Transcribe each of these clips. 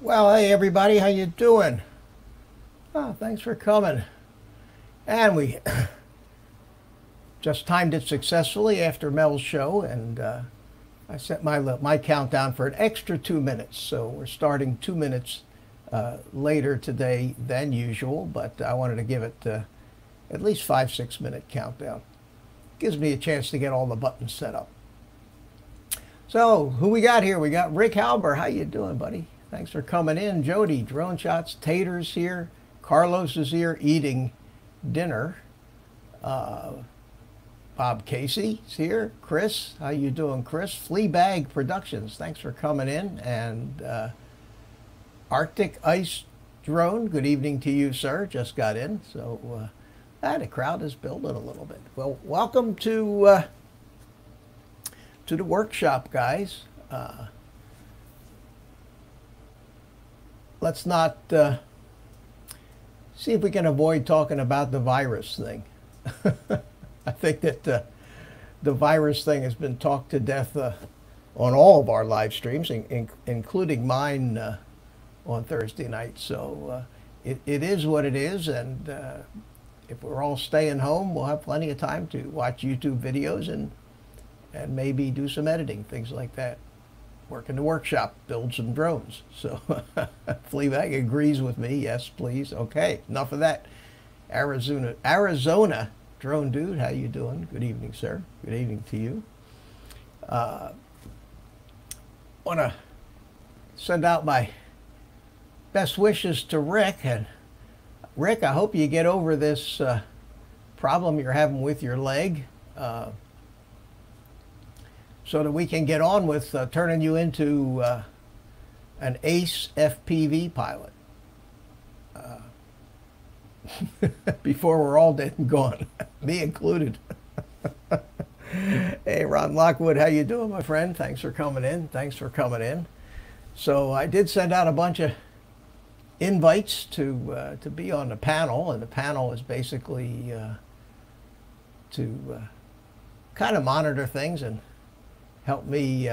Well, hey everybody, how you doing? Oh, thanks for coming. And we just timed it successfully after Mel's show, and I set my countdown for an extra 2 minutes. So we're starting 2 minutes later today than usual, but I wanted to give it at least 5-6 minute countdown. Gives me a chance to get all the buttons set up. So who we got here? We got Rick Halber. How you doing, buddy? Thanks for coming in. Jody, Drone Shots, Tater's here. Carlos is here eating dinner. Bob Casey is here. Chris, how you doing, Chris? Fleabag Productions, thanks for coming in. And Arctic Ice Drone, good evening to you, sir. Just got in. So the crowd is building a little bit. Well, welcome to the workshop, guys. Let's not see if we can avoid talking about the virus thing. I think that the virus thing has been talked to death on all of our live streams, including mine on Thursday night. So it is what it is, and if we're all staying home, we'll have plenty of time to watch YouTube videos and maybe do some editing, things like that. Work in the workshop, build some drones. So Fleabag agrees with me. Yes, please. Okay, enough of that. Arizona drone dude, how you doing? Good evening, sir. Good evening to you. Want to send out my best wishes to Rick. And Rick, I hope you get over this problem you're having with your leg. So that we can get on with turning you into an ace FPV pilot before we're all dead and gone, me included. Hey, Ron Lockwood, how you doing, my friend? Thanks for coming in. Thanks for coming in. So I did send out a bunch of invites to be on the panel, and the panel is basically to kind of monitor things and help me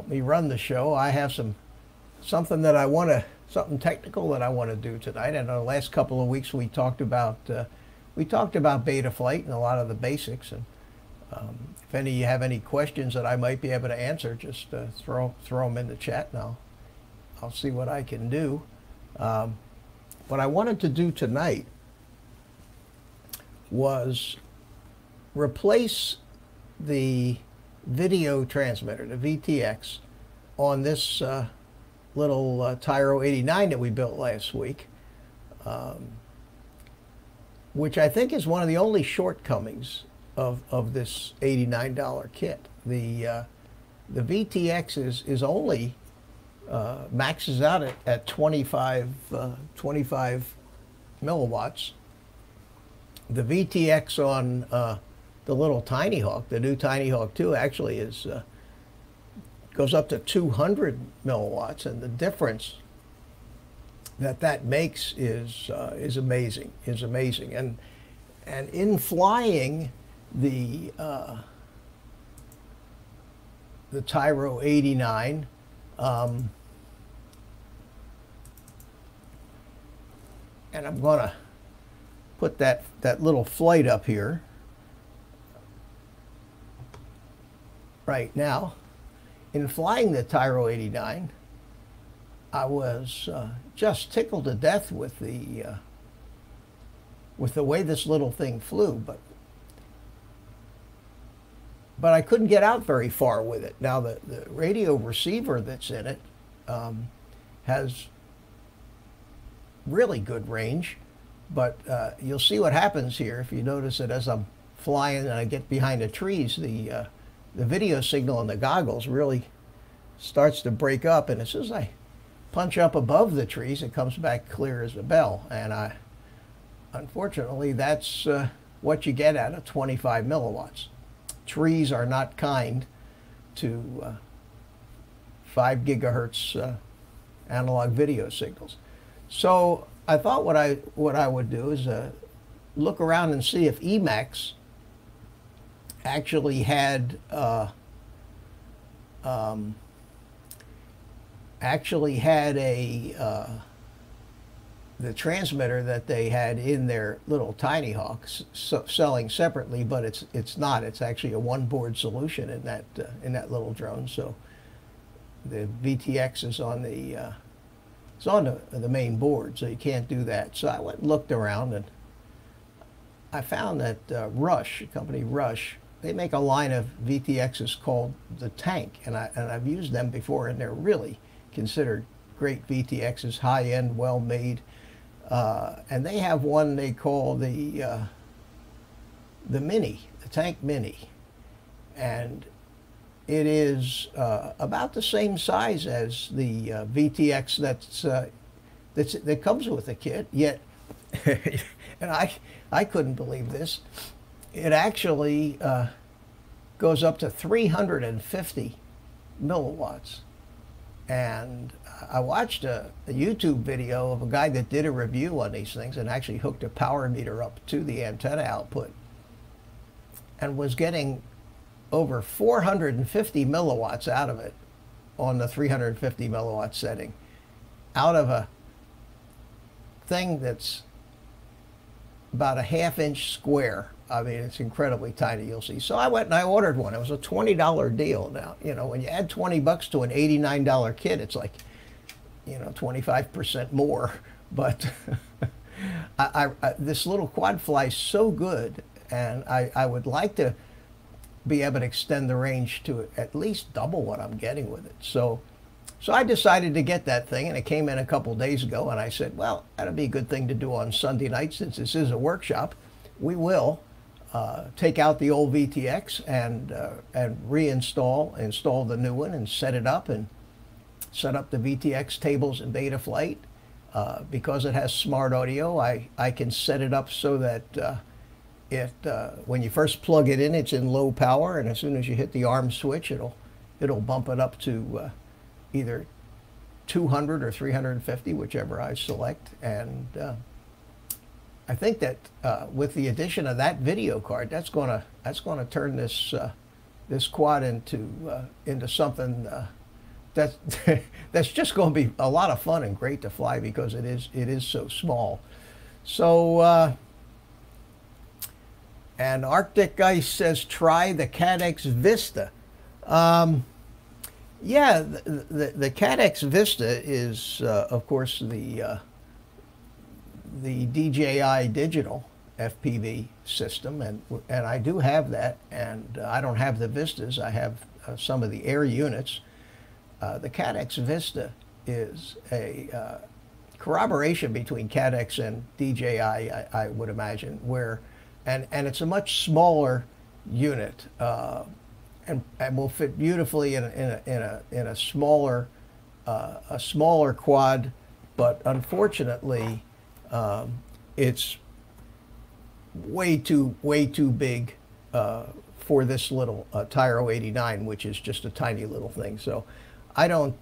run the show. I have something technical that I want to do tonight. And the last couple of weeks we talked about Betaflight and a lot of the basics. And if any of you have any questions that I might be able to answer, just throw them in the chat now. I'll see what I can do. What I wanted to do tonight was replace the video transmitter, the VTX, on this little Tyro129 that we built last week, which I think is one of the only shortcomings of this $89 kit. The VTX is only maxes out at 25 milliwatts. The VTX on the little Tinyhawk, the new Tinyhawk 2, actually is goes up to 200 milliwatts, and the difference that makes is amazing. And in flying the Tyro129, and I'm gonna put that little flight up here right now. In flying the Tyro129, I was just tickled to death with the way this little thing flew, but I couldn't get out very far with it. Now the radio receiver that's in it has really good range, but you'll see what happens here. If you notice that as I'm flying and I get behind the trees, the video signal on the goggles really starts to break up, and as soon as I punch up above the trees, it comes back clear as a bell. And unfortunately, that's what you get out of 25 milliwatts. Trees are not kind to 5 gigahertz analog video signals. So I thought what I would do is look around and see if Emacs actually had a the transmitter that they had in their little Tinyhawk, selling separately, but it's not. It's actually a one-board solution in that little drone. So the VTX is on the it's on the main board, so you can't do that. So I went and looked around, and I found that Rush, company Rush, they make a line of VTXs called the Tank, and I've used them before, and they're really considered great VTXs, high-end, well-made. And they have one they call the Mini, the Tank Mini, and it is about the same size as the VTX that comes with the kit. Yet, and I couldn't believe this. It actually goes up to 350 milliwatts. And I watched a YouTube video of a guy that did a review on these things and actually hooked a power meter up to the antenna output and was getting over 450 milliwatts out of it on the 350 milliwatt setting, out of a thing that's about a half-inch square. I mean, it's incredibly tiny, you'll see. So I went and I ordered one. It was a $20 deal. Now, you know, when you add 20 bucks to an $89 kit, it's like, you know, 25% more. But this little quad fly is so good, and I would like to be able to extend the range to at least double what I'm getting with it. So I decided to get that thing, and it came in a couple days ago, and I said, well, that'd be a good thing to do on Sunday night since this is a workshop. We will take out the old VTX and install the new one and set it up and set up the VTX tables in Betaflight. Because it has smart audio, I can set it up so that when you first plug it in, it's in low power, and as soon as you hit the arm switch, it'll bump it up to either 200 or 350, whichever I select. And I think that with the addition of that video card, that's gonna turn this this quad into something that's just gonna be a lot of fun and great to fly because it is so small. So and Arctic Ice says try the Caddx Vista. Yeah, the Caddx Vista is, of course, the DJI digital FPV system, and I do have that, and I don't have the Vistas. I have some of the air units. The Caddx Vista is a corroboration between Caddx and DJI, I would imagine, where, and it's a much smaller unit. And will fit beautifully in a smaller quad, but unfortunately, it's way too big for this little Tyro129, which is just a tiny little thing. So, I don't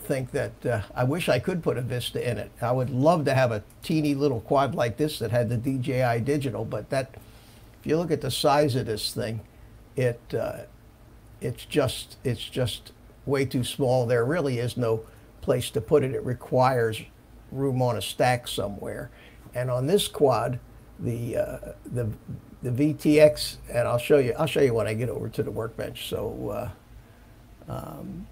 think that I wish I could put a Vista in it. I would love to have a teeny little quad like this that had the DJI digital, but that. If you look at the size of this thing, it's just way too small. There really is no place to put it. It requires room on a stack somewhere. And on this quad, the VTX, and I'll show you when I get over to the workbench. So I'm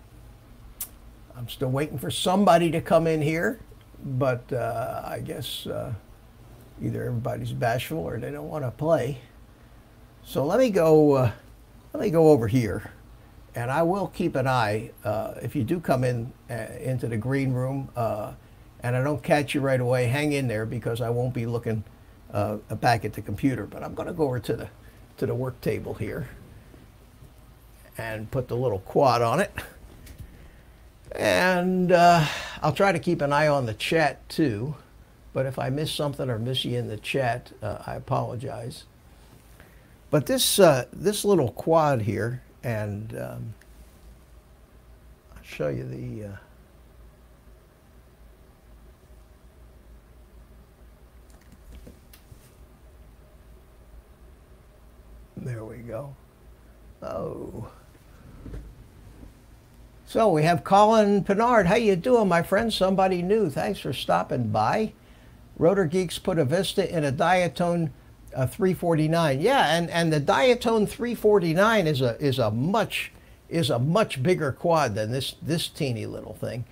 still waiting for somebody to come in here, but I guess either everybody's bashful or they don't want to play. So let me go over here, and I will keep an eye if you do come in into the green room, and I don't catch you right away. Hang in there because I won't be looking back at the computer. But I'm going to go over to the work table here and put the little quad on it, and I'll try to keep an eye on the chat too. But if I miss something or miss you in the chat, I apologize. But this little quad here, and I'll show you the there we go. Oh, So we have Colin Pinard. How you doing, my friend? Somebody new. Thanks for stopping by. Rotor Geeks put a Vista in a Diatone 349. Yeah, and the Diatone 349 is a much bigger quad than this teeny little thing.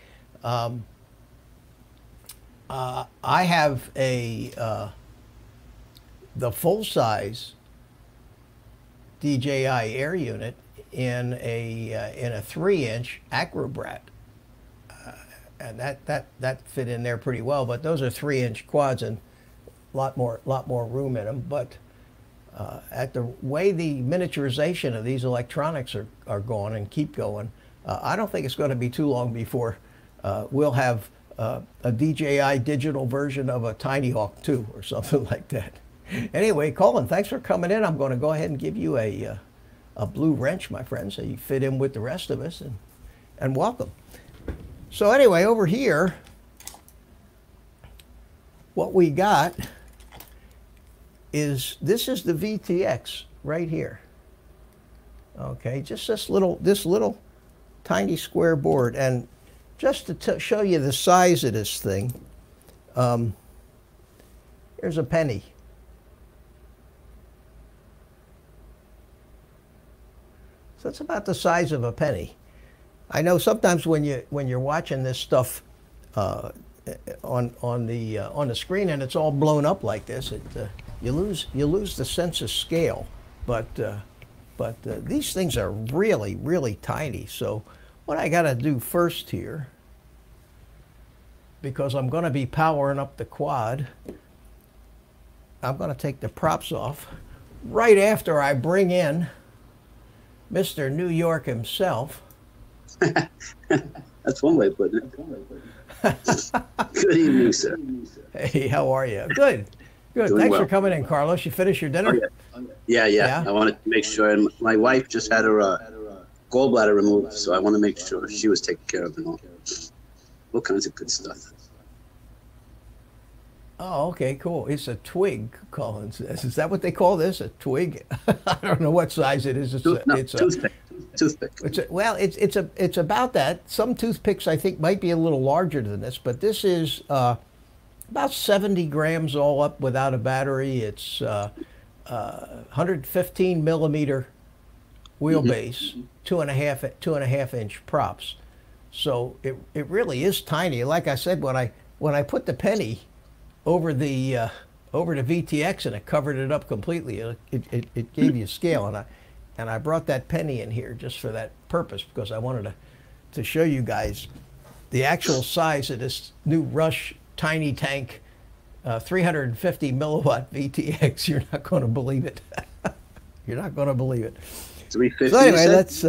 I have a the full size DJI air unit in a 3-inch Acrobat, and that fit in there pretty well. But those are 3-inch quads and a lot more room in them. But at the way the miniaturization of these electronics are going and keep going, I don't think it's going to be too long before we'll have a DJI digital version of a Tinyhawk 2 or something like that. Anyway, Colin, thanks for coming in. I'm going to go ahead and give you a blue wrench, my friend, so you fit in with the rest of us, and welcome. So anyway, over here, what we got is, this is the VTX right here. Okay, just this little tiny square board. And just to show you the size of this thing, here's a penny. So it's about the size of a penny. I know sometimes when you're watching this stuff on the screen and it's all blown up like this, you lose the sense of scale. But these things are really tiny. So what I got to do first here, because I'm going to be powering up the quad, I'm going to take the props off right after I bring in Mr. New York himself. That's one way of putting it. Good evening, sir. Hey, how are you? Good. Good. Doing Thanks well. For coming in, Carlos. You finished your dinner? Oh, yeah. Yeah. I wanted to make sure. And my wife just had her gallbladder removed, so I want to make sure she was taken care of and all kinds of good stuff. Oh, okay, cool. It's a twig, Colin says. Is that what they call this? A twig? I don't know what size it is. It's a toothpick. It's about that. Some toothpicks, I think, might be a little larger than this, but this is about 70 grams all up without a battery. It's 115 millimeter wheelbase, mm-hmm. 2.5-inch props. So it really is tiny. Like I said, when I put the penny over the VTX and it covered it up completely, it gave you scale, and I brought that penny in here just for that purpose, because I wanted to show you guys the actual size of this new Rush tiny tank 350 milliwatt VTX. You're not going to believe it. You're not going to believe it. 350. So anyway, that's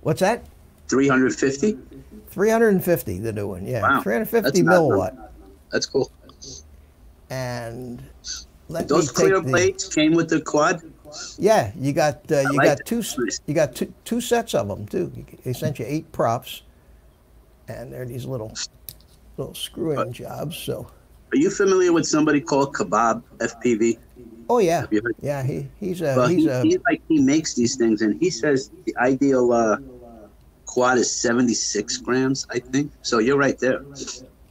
what's that? 350. 350, the new one. Yeah, wow. 350 milliwatt. That's cool. And let those clear plates came with the quad. Yeah, you got two sets of them too. They sent you 8 props, and they're these little screw-in jobs. So, are you familiar with somebody called Kebab FPV? Oh yeah, yeah. He makes these things, and he says the ideal quad is 76 grams, I think. So you're right there.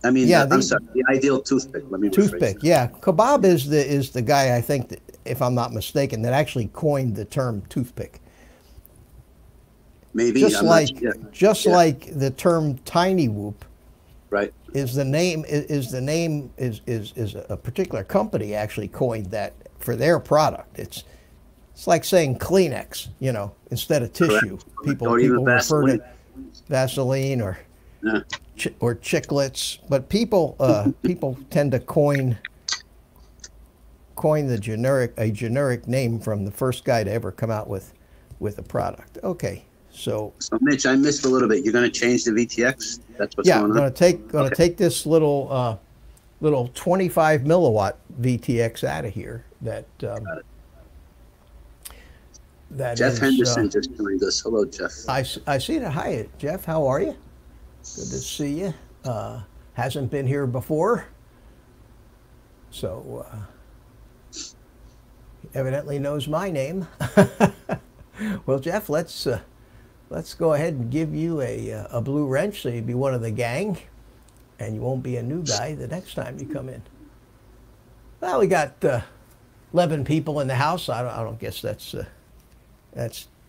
I mean, yeah, I'm sorry, the ideal toothpick. Let me rephrase that. Yeah, Kebab is the guy, I think, that, if I'm not mistaken, that actually coined the term toothpick. Maybe just like the term tiny whoop, right? Is a particular company actually coined that for their product. It's like saying Kleenex, you know, instead of tissue. Correct. People refer to Vaseline or. Yeah. Or chiclets, but people tend to coin the generic name from the first guy to ever come out with a product. Okay, so Mitch, I missed a little bit. You're going to change the VTX. That's what's going on. Yeah, I'm going to take this little 25 milliwatt VTX out of here. Jeff Henderson just joined us. Hello, Jeff. I see that. Hi, Jeff. How are you? Good to see you. Hasn't been here before, so evidently knows my name. Well, Jeff, let's let's go ahead and give you a blue wrench so you'll be one of the gang and you won't be a new guy the next time you come in. Well, we got 11 people in the house. I don't guess that's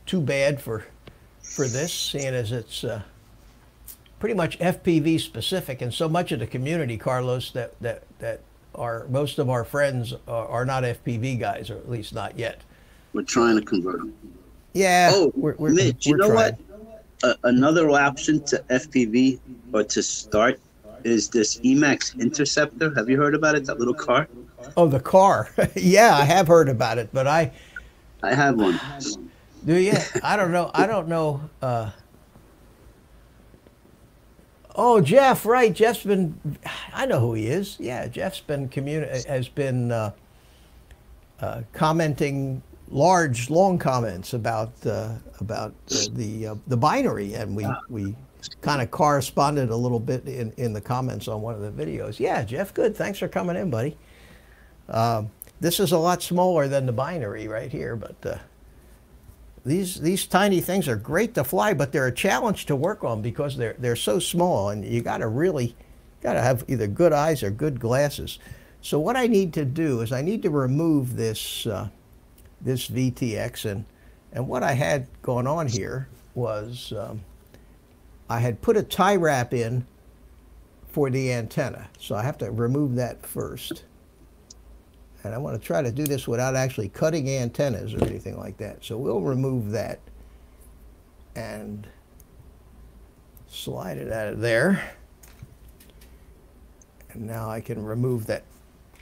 too bad for this, seeing as it's pretty much FPV specific, and so much of the community, Carlos, that most of our friends are not FPV guys, or at least not yet. We're trying to convert them. Yeah. Oh, Mitch, you know what? Another option to FPV or to start is this Emax interceptor. Have you heard about it? That little car? Oh, the car. Yeah, I have heard about it, but I have one. Do you? I don't know. I don't know. Oh, Jeff, right. Jeff's been, I know who he is. Yeah, Jeff's been, commenting long comments about the binary. And we kind of corresponded a little bit in the comments on one of the videos. Yeah, Jeff, good. Thanks for coming in, buddy. This is a lot smaller than the binary right here, but these tiny things are great to fly, but they're a challenge to work on because they're so small, and you gotta have either good eyes or good glasses. So what I need to do is I need to remove this this VTX, and what I had going on here was I had put a tie wrap in for the antenna, so I have to remove that first. And I want to try to do this without actually cutting antennas or anything like that. So we'll remove that and slide it out of there. And now I can remove that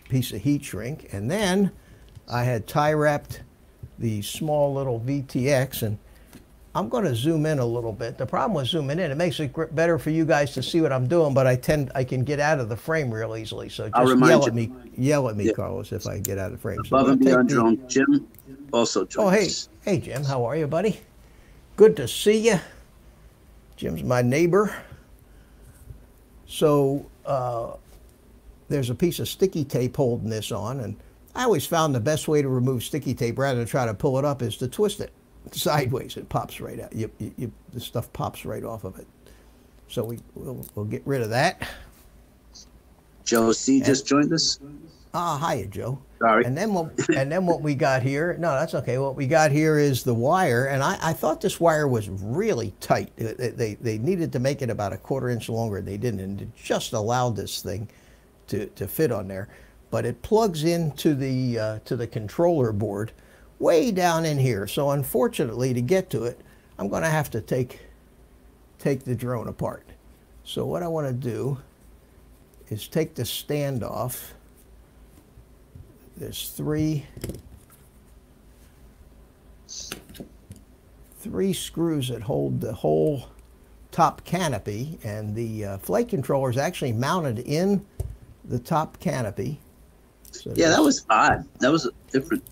piece of heat shrink. And then I had tie wrapped the small little VTX. And I'm going to zoom in a little bit. The problem with zooming in, it makes it better for you guys to see what I'm doing, but I can get out of the frame real easily. So just yell at me, Carlos, if I get out of the frame. Above and beyond drone, Jim also joins. Oh, hey, Jim, how are you, buddy? Good to see you. Jim's my neighbor. So there's a piece of sticky tape holding this on, and I always found the best way to remove sticky tape rather than try to pull it up is to twist it sideways. It pops right out. The stuff pops right off of it. So we'll get rid of that. Joe C just joined us. Ah, hiya, Joe. Sorry. And then what we got here? No, that's okay. What we got here is the wire, and I thought this wire was really tight. They needed to make it about a quarter-inch longer. They didn't, and it just allowed this thing to fit on there. But it plugs into the controller board way down in here. So unfortunately, to get to it, I'm going to have to take the drone apart. So what I want to do is take the stand off. There's three screws that hold the whole top canopy, and the flight controller is actually mounted in the top canopy. So yeah, that was odd. That was different.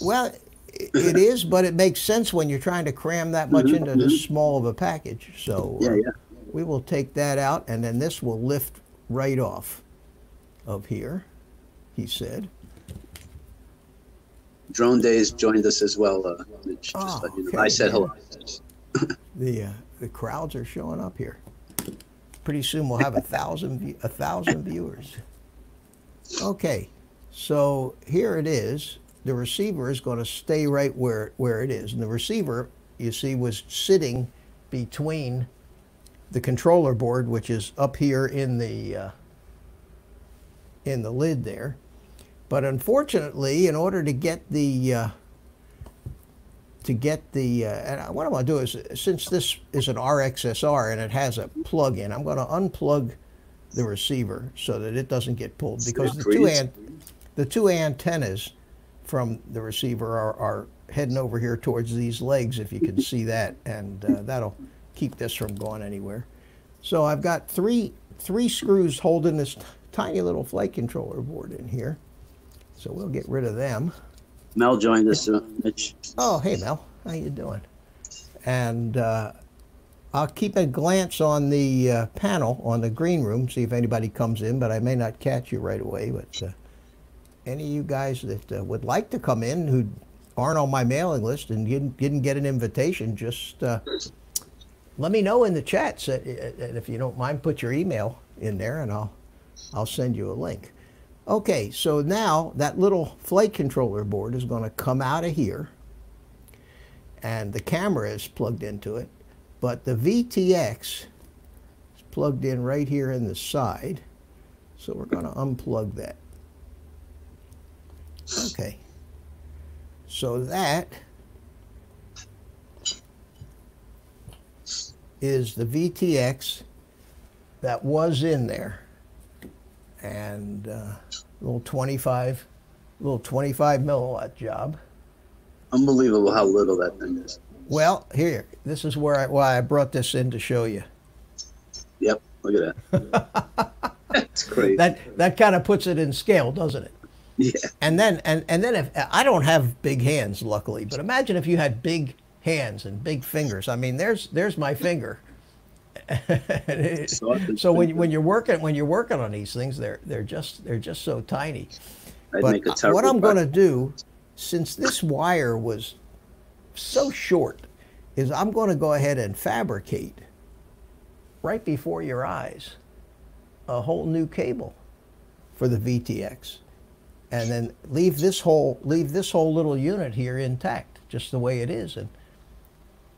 Well, it is, but it makes sense when you're trying to cram that much into this small of a package. So we will take that out, and then this will lift right off of here, he said. Drone Days joined us as well. Just let you know. Okay. I said hello. The crowds are showing up here. Pretty soon we'll have 1,000 viewers. Okay, so here it is. The receiver is going to stay right where it is. And the receiver, you see, was sitting between the controller board, which is up here in the lid there. But unfortunately, in order to get the and what I'm going to do is, since this is an RXSR and it has a plug-in, I'm going to unplug the receiver so that it doesn't get pulled, because the two antennas from the receiver are heading over here towards these legs, if you can see that, and that'll keep this from going anywhere. So I've got three screws holding this tiny little flight controller board in here, so we'll get rid of them. Mel joined us, Mitch. Oh, hey, Mel, how you doing? And I'll keep a glance on the panel on the green room, see if anybody comes in, but I may not catch you right away, but. Any of you guys that would like to come in who aren't on my mailing list and didn't get an invitation, just let me know in the chat, and if you don't mind, put your email in there, and I'll send you a link. Okay, so now that little flight controller board is going to come out of here, and the camera is plugged into it, but the VTX is plugged in right here in the side, so we're going to unplug that. Okay, so that is the VTX that was in there, and little 25 milliwatt job. Unbelievable how little that thing is. Well, here, this is where why I brought this in to show you. Yep, look at that. That's crazy. That kind of puts it in scale, doesn't it? Yeah. And then if I don't have big hands, luckily, but imagine if you had big hands and big fingers. I mean, there's my finger. So when you're working on these things, they're just so tiny. But what I'm going to do, since this wire was so short, is I'm going to go ahead and fabricate right before your eyes a whole new cable for the VTX, and then leave this whole little unit here intact, just the way it is, and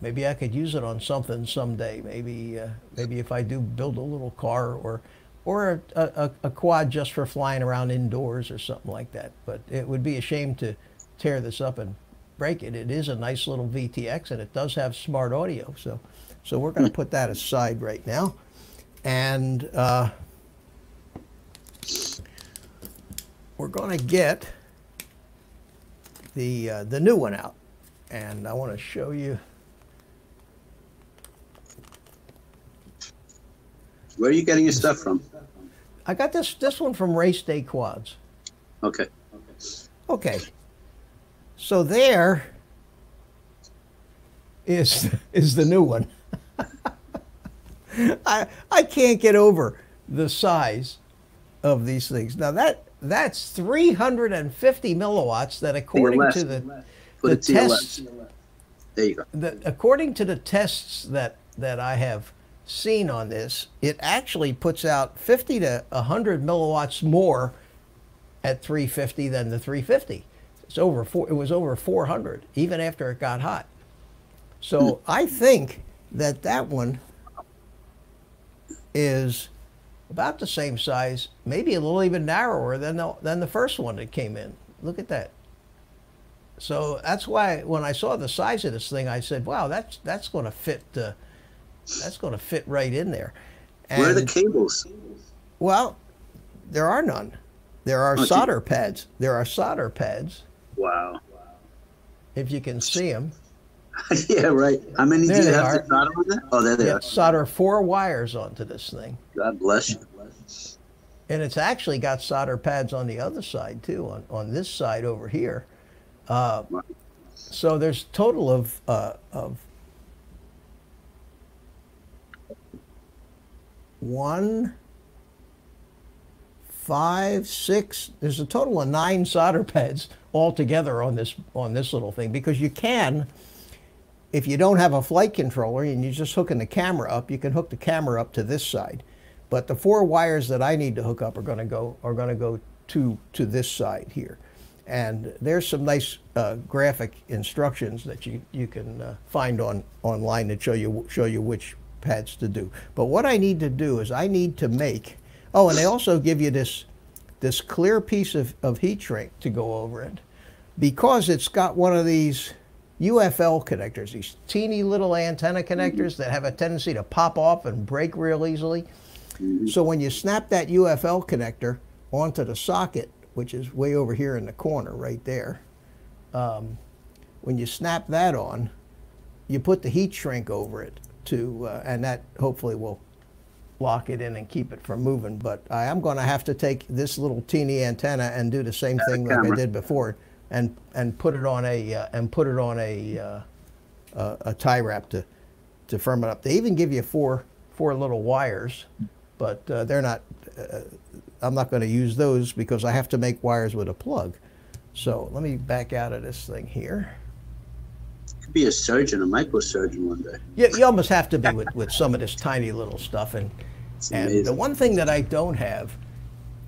maybe I could use it on something someday. Maybe maybe if I do build a little car or a quad just for flying around indoors or something like that. But it would be a shame to tear this up and break it. It is a nice little VTX, and it does have smart audio. So we're going to put that aside right now, and we're going to get the new one out, and I want to show you. Where are you getting your stuff from? I got this one from Race Day Quads. Okay. Okay. So there is the new one. I can't get over the size of these things. Now that's 350 milliwatts. That according to the tests. There you go. According to the tests that I have seen on this, it actually puts out 50 to 100 milliwatts more at 350 than the 350. It's over four, it was over 400 even after it got hot. So I think that one is about the same size, maybe a little even narrower than the first one that came in. Look at that. So that's why when I saw the size of this thing, I said, wow, that's going to fit that's going to fit right in there. And where are the cables? Well, there are none. There are solder pads. There are solder pads. Wow. If you can see them. Yeah, right. How many do you have to solder on that? Oh, there they are. Solder 4 wires onto this thing. God bless you. And it's actually got solder pads on the other side, too, on this side over here. Wow. So there's a total of 1, 5, 6. There's a total of 9 solder pads altogether on this little thing, because you can, if you don't have a flight controller and you're just hooking the camera up, you can hook the camera up to this side. But the 4 wires that I need to hook up are going to go to this side here. And there's some nice graphic instructions that you can find online that show you which pads to do. But what I need to do is I need to make, oh, and they also give you this clear piece of heat shrink to go over it, because it's got one of these UFL connectors, these teeny little antenna connectors that have a tendency to pop off and break real easily. So when you snap that UFL connector onto the socket, which is way over here in the corner right there, when you snap that on, you put the heat shrink over it and that hopefully will lock it in and keep it from moving. But I am going to have to take this little teeny antenna and do the same thing like I did before, and put it on a tie wrap to firm it up. They even give you four little wires, but they're not. I'm not going to use those because I have to make wires with a plug. So let me back out of this thing here. to be a surgeon, a microsurgeon one day. Yeah, you almost have to be with some of this tiny little stuff. And the one thing that I don't have,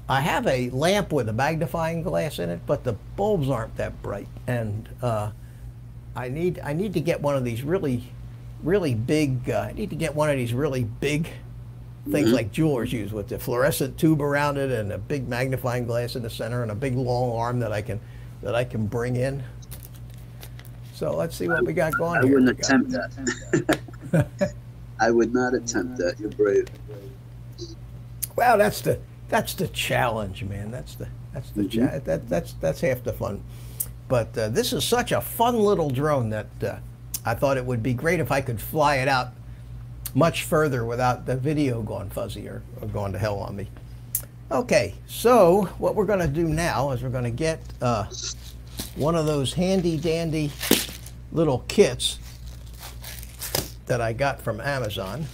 I have a lamp with a magnifying glass in it, but the bulbs aren't that bright. And I need to get one of these really big. I need to get one of these really big things like jewelers use, with the fluorescent tube around it and a big magnifying glass in the center and a big long arm that I can bring in. So let's see what we got going here. I wouldn't attempt that. I would not attempt that. You're brave. Well, that's the challenge, man. That's the that's half the fun. But this is such a fun little drone that I thought it would be great if I could fly it out much further without the video going fuzzy or going to hell on me. Okay, so what we're going to do now is we're going to get one of those handy dandy little kits that I got from Amazon.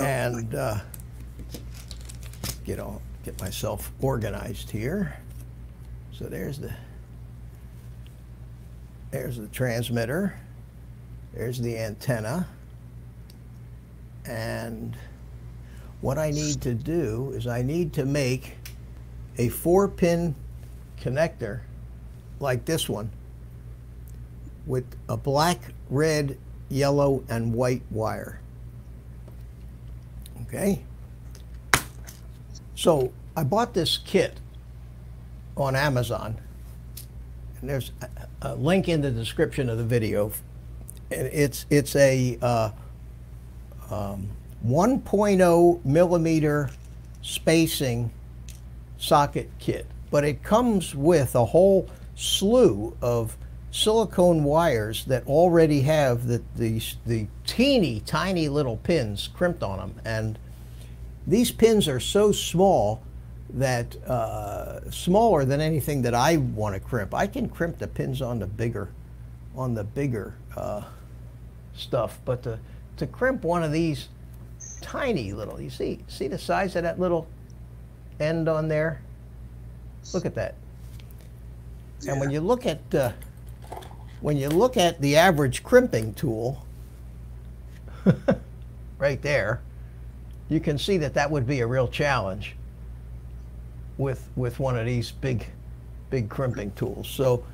And get myself organized here. So there's the transmitter, there's the antenna, and what I need to do is I need to make a 4-pin connector like this one with a black, red, yellow, and white wire. Okay, so I bought this kit on Amazon, and there's a link in the description of the video, and it's a 1.0 millimeter spacing socket kit, but it comes with a whole slew of silicone wires that already have the teeny tiny little pins crimped on them, and these pins are so small that smaller than anything that I want to crimp. I can crimp the pins on the bigger stuff, but to crimp one of these tiny little, you see the size of that little end on there? Look at that. Yeah. And when you look at the average crimping tool right there, you can see that that would be a real challenge with one of these big crimping tools. So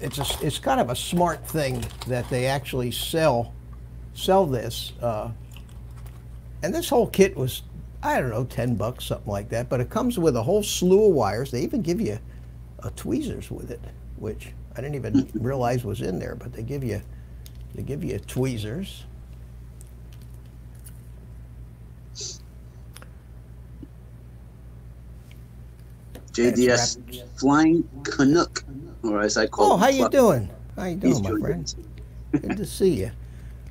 it's kind of a smart thing that they actually sell this. And this whole kit was, I don't know, $10, something like that. But it comes with a whole slew of wires. They even give you a tweezers with it, which I didn't even realize was in there, but they give you tweezers. JDS Flying Canuck, or as I call it. Oh, how you doing? How you doing, my friend? Good to see you.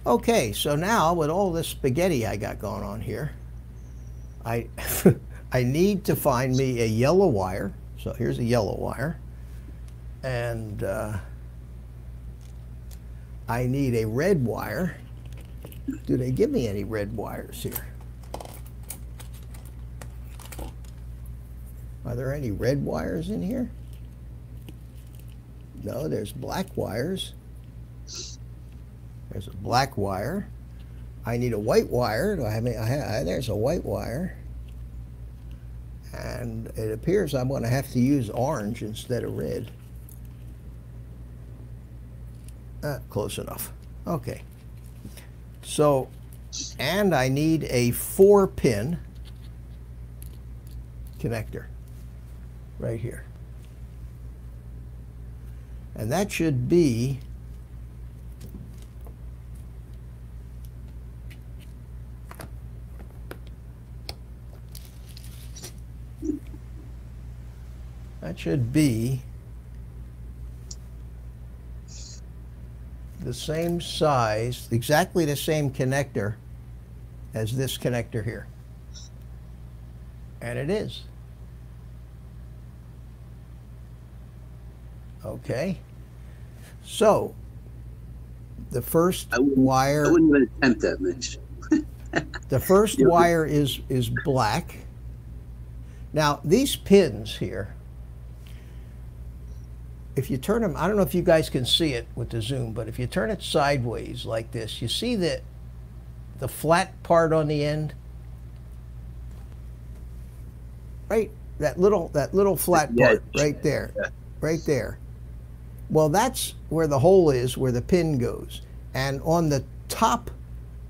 Okay, so now with all this spaghetti I got going on here, I need to find me a yellow wire. So here's a yellow wire. And I need a red wire. Do they give me any red wires here? Are there any red wires in here? No, there's black wires. There's a black wire. I need a white wire. Do I have any? There's a white wire. And it appears I'm going to have to use orange instead of red. Close enough. Okay. So, and I need a 4-pin connector right here. And that should be the same size, exactly the same connector as this connector here. And it is. Okay. So, the first wire... I wouldn't even attempt that, Mitch. The first wire is black. Now, these pins here if you turn them, I don't know if you guys can see it with the zoom, but if you turn it sideways like this, you see that the flat part on the end, right? That little flat part right there, right there. Well, that's where the hole is, where the pin goes. And on the top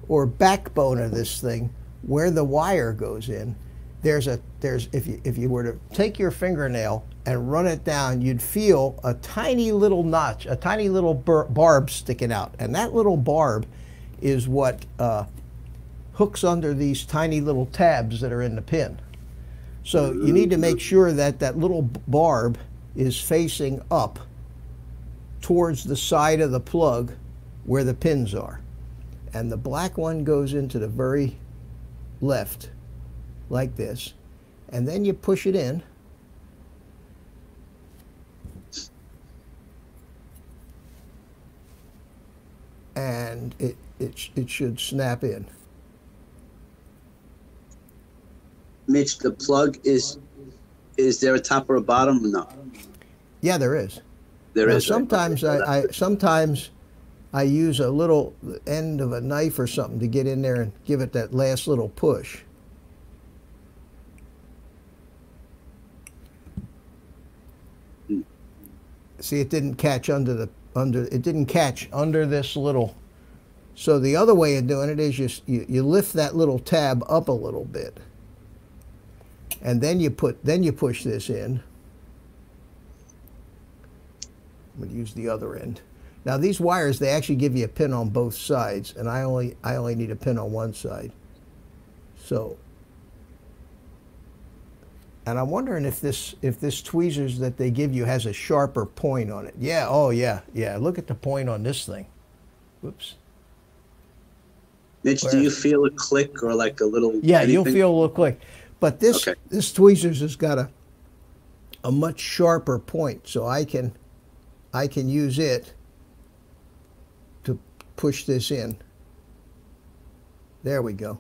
or backbone of this thing, where the wire goes in, if you were to take your fingernail and run it down, you'd feel a tiny little notch, a tiny little barb sticking out. And that little barb is what hooks under these tiny little tabs that are in the pin. So you need to make sure that that little barb is facing up towards the side of the plug where the pins are. And the black one goes into the very left like this. And then you push it in. And it should snap in. Mitch, the plug is there a top or a bottom or not? Yeah, there is. There is. Sometimes I use a little end of a knife or something to get in there and give it that last little push. See, it didn't catch under the this little. So the other way of doing it is you lift that little tab up a little bit. And then you push this in. I'm going to use the other end. Now these wires, they actually give you a pin on both sides, and I only need a pin on one side. So, and I'm wondering if this tweezers that they give you has a sharper point on it. Yeah, oh yeah, yeah. Look at the point on this thing. Whoops. Mitch, do you feel a click or like a little? Yeah, anything? You'll feel a little click. But this tweezers has got a much sharper point, so I can use it to push this in. There we go.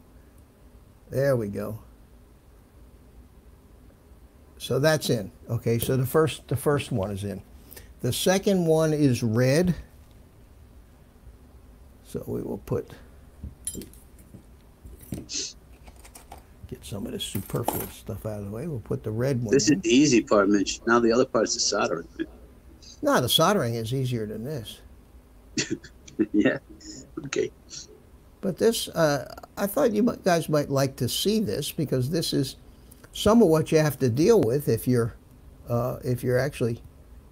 There we go. So that's in. Okay, so the first one is in. The second one is red. So we will put, get some of this superfluous stuff out of the way. We'll put the red one. This is the easy part, Mitch. Now the other part's the soldering. No, the soldering is easier than this. Yeah. Okay. But this, I thought you guys might like to see this, because this is some of what you have to deal with if you're actually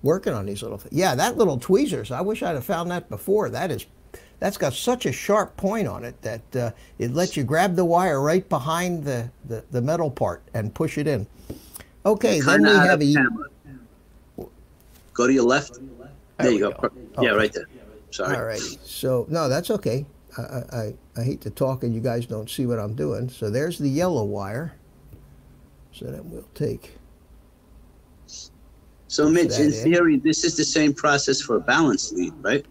working on these little things. Yeah, that little tweezers. I wish I'd have found that before. That's got such a sharp point on it that it lets you grab the wire right behind the metal part and push it in. Okay, then we have a... Go to your left. There you go. Yeah, right there. Sorry. All right. So, no, that's okay. I hate to talk and you guys don't see what I'm doing. So there's the yellow wire. So then we'll take... So, Mitch, in theory, this is the same process for a balance lead, right?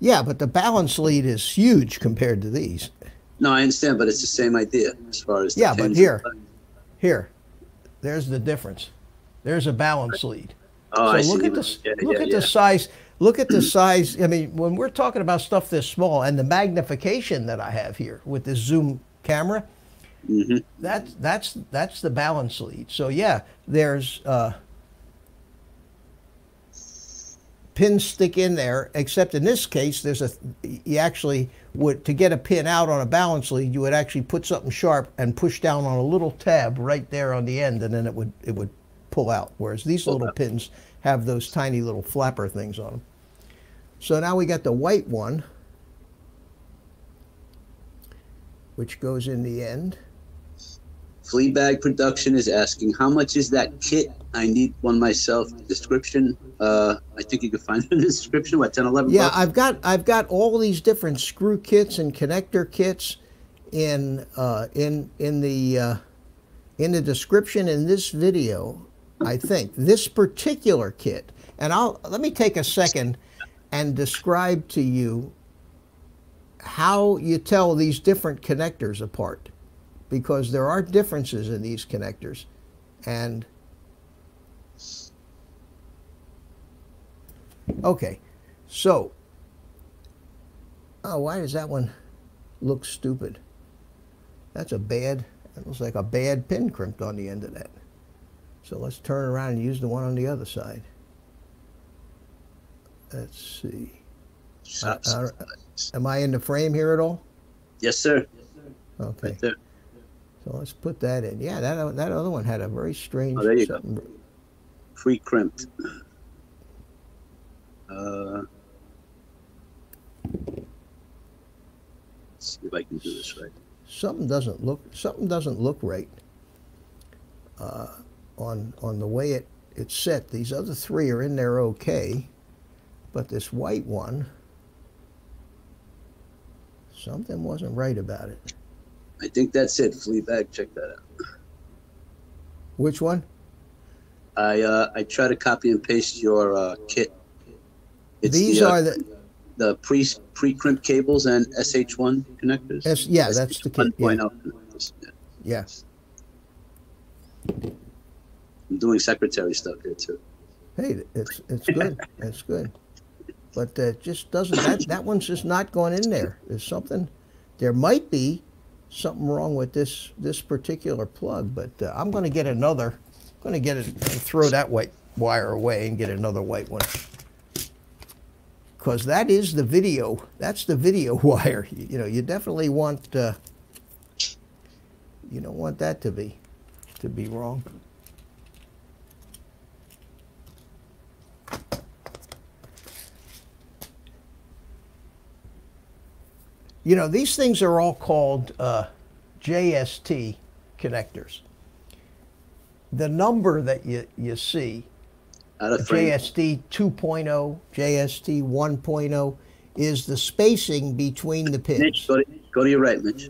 Yeah, but the balance lead is huge compared to these. No, I understand, but it's the same idea as far as... Yeah, but here, there's the difference. There's a balance lead. Oh, so look at the size. Look at the size. I mean, when we're talking about stuff this small and the magnification that I have here with this zoom camera, that's the balance lead. So yeah, there's... pins stick in there, except in this case, there's a, you actually would, to get a pin out on a balance lead, you would actually put something sharp and push down on a little tab right there on the end, and then it would pull out. Whereas these little pins have those tiny little flapper things on them. So now we got the white one, which goes in the end. Fleabag Production is asking, how much is that kit? I need one myself. Description. I think you can find it in the description. What, 10, 11 bucks? Yeah, I've got all these different screw kits and connector kits in the description in this video. I think this particular kit, and let me take a second and describe to you how you tell these different connectors apart, because there are differences in these connectors. And Okay, so, oh, why does that one look stupid? That's a bad, that looks like a bad pin crimped on the end of that. So let's turn around and use the one on the other side. Let's see. Am I in the frame here at all? Yes, sir. Okay. Right there. So let's put that in. Yeah, that other one had a very strange. Oh, there you go. Free crimped. Let's see if I can do this right. Something doesn't look right. On the way it's set. These other three are in there okay, but this white one, something wasn't right about it. I think that's it. Fleabag, check that out. Which one? I try to copy and paste your kit. It's these are the pre-crimped cables and SH1 connectors. Yeah, that's the kit. Yeah. Yes. Yeah. I'm doing secretary stuff here too. Hey, it's good. It's good. But it just doesn't. That one's just not going in there. There's something. There might be something wrong with this particular plug. But I'm going to get another. I'm going to get it. Throw that white wire away and get another white one. Because that is the video. That's the video wire. You know, you definitely want. You don't want that to be wrong. You know, these things are all called JST connectors. The number that you see, JST 2.0, JST 1.0, is the spacing between the pins. Mitch, go to your right, Mitch.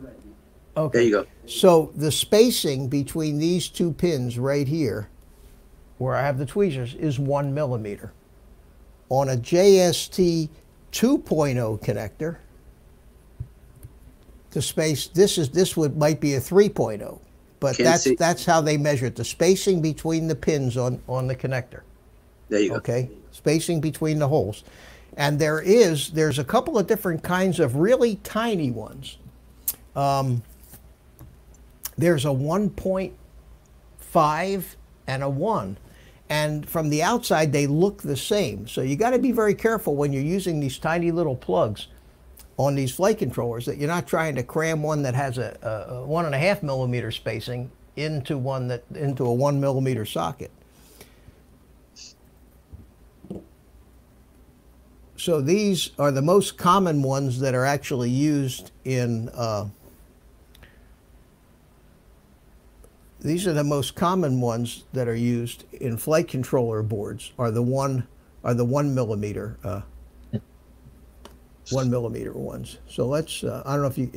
Okay. There you go. So the spacing between these two pins right here, where I have the tweezers, is 1 millimeter. On a JST 2.0 connector, the space, this might be a 3.0, but that's how they measured the spacing between the pins on the connector. There you go. Okay, spacing between the holes. And there's a couple of different kinds of really tiny ones. There's a 1.5 and a 1, and from the outside they look the same. So you got to be very careful when you're using these tiny little plugs on these flight controllers, that you're not trying to cram one that has a 1.5 millimeter spacing into a 1 millimeter socket. So these are the most common ones that are actually used in. These are the most common ones that are used in flight controller boards. Are the one millimeter. 1 millimeter ones. So let's. I don't know if you.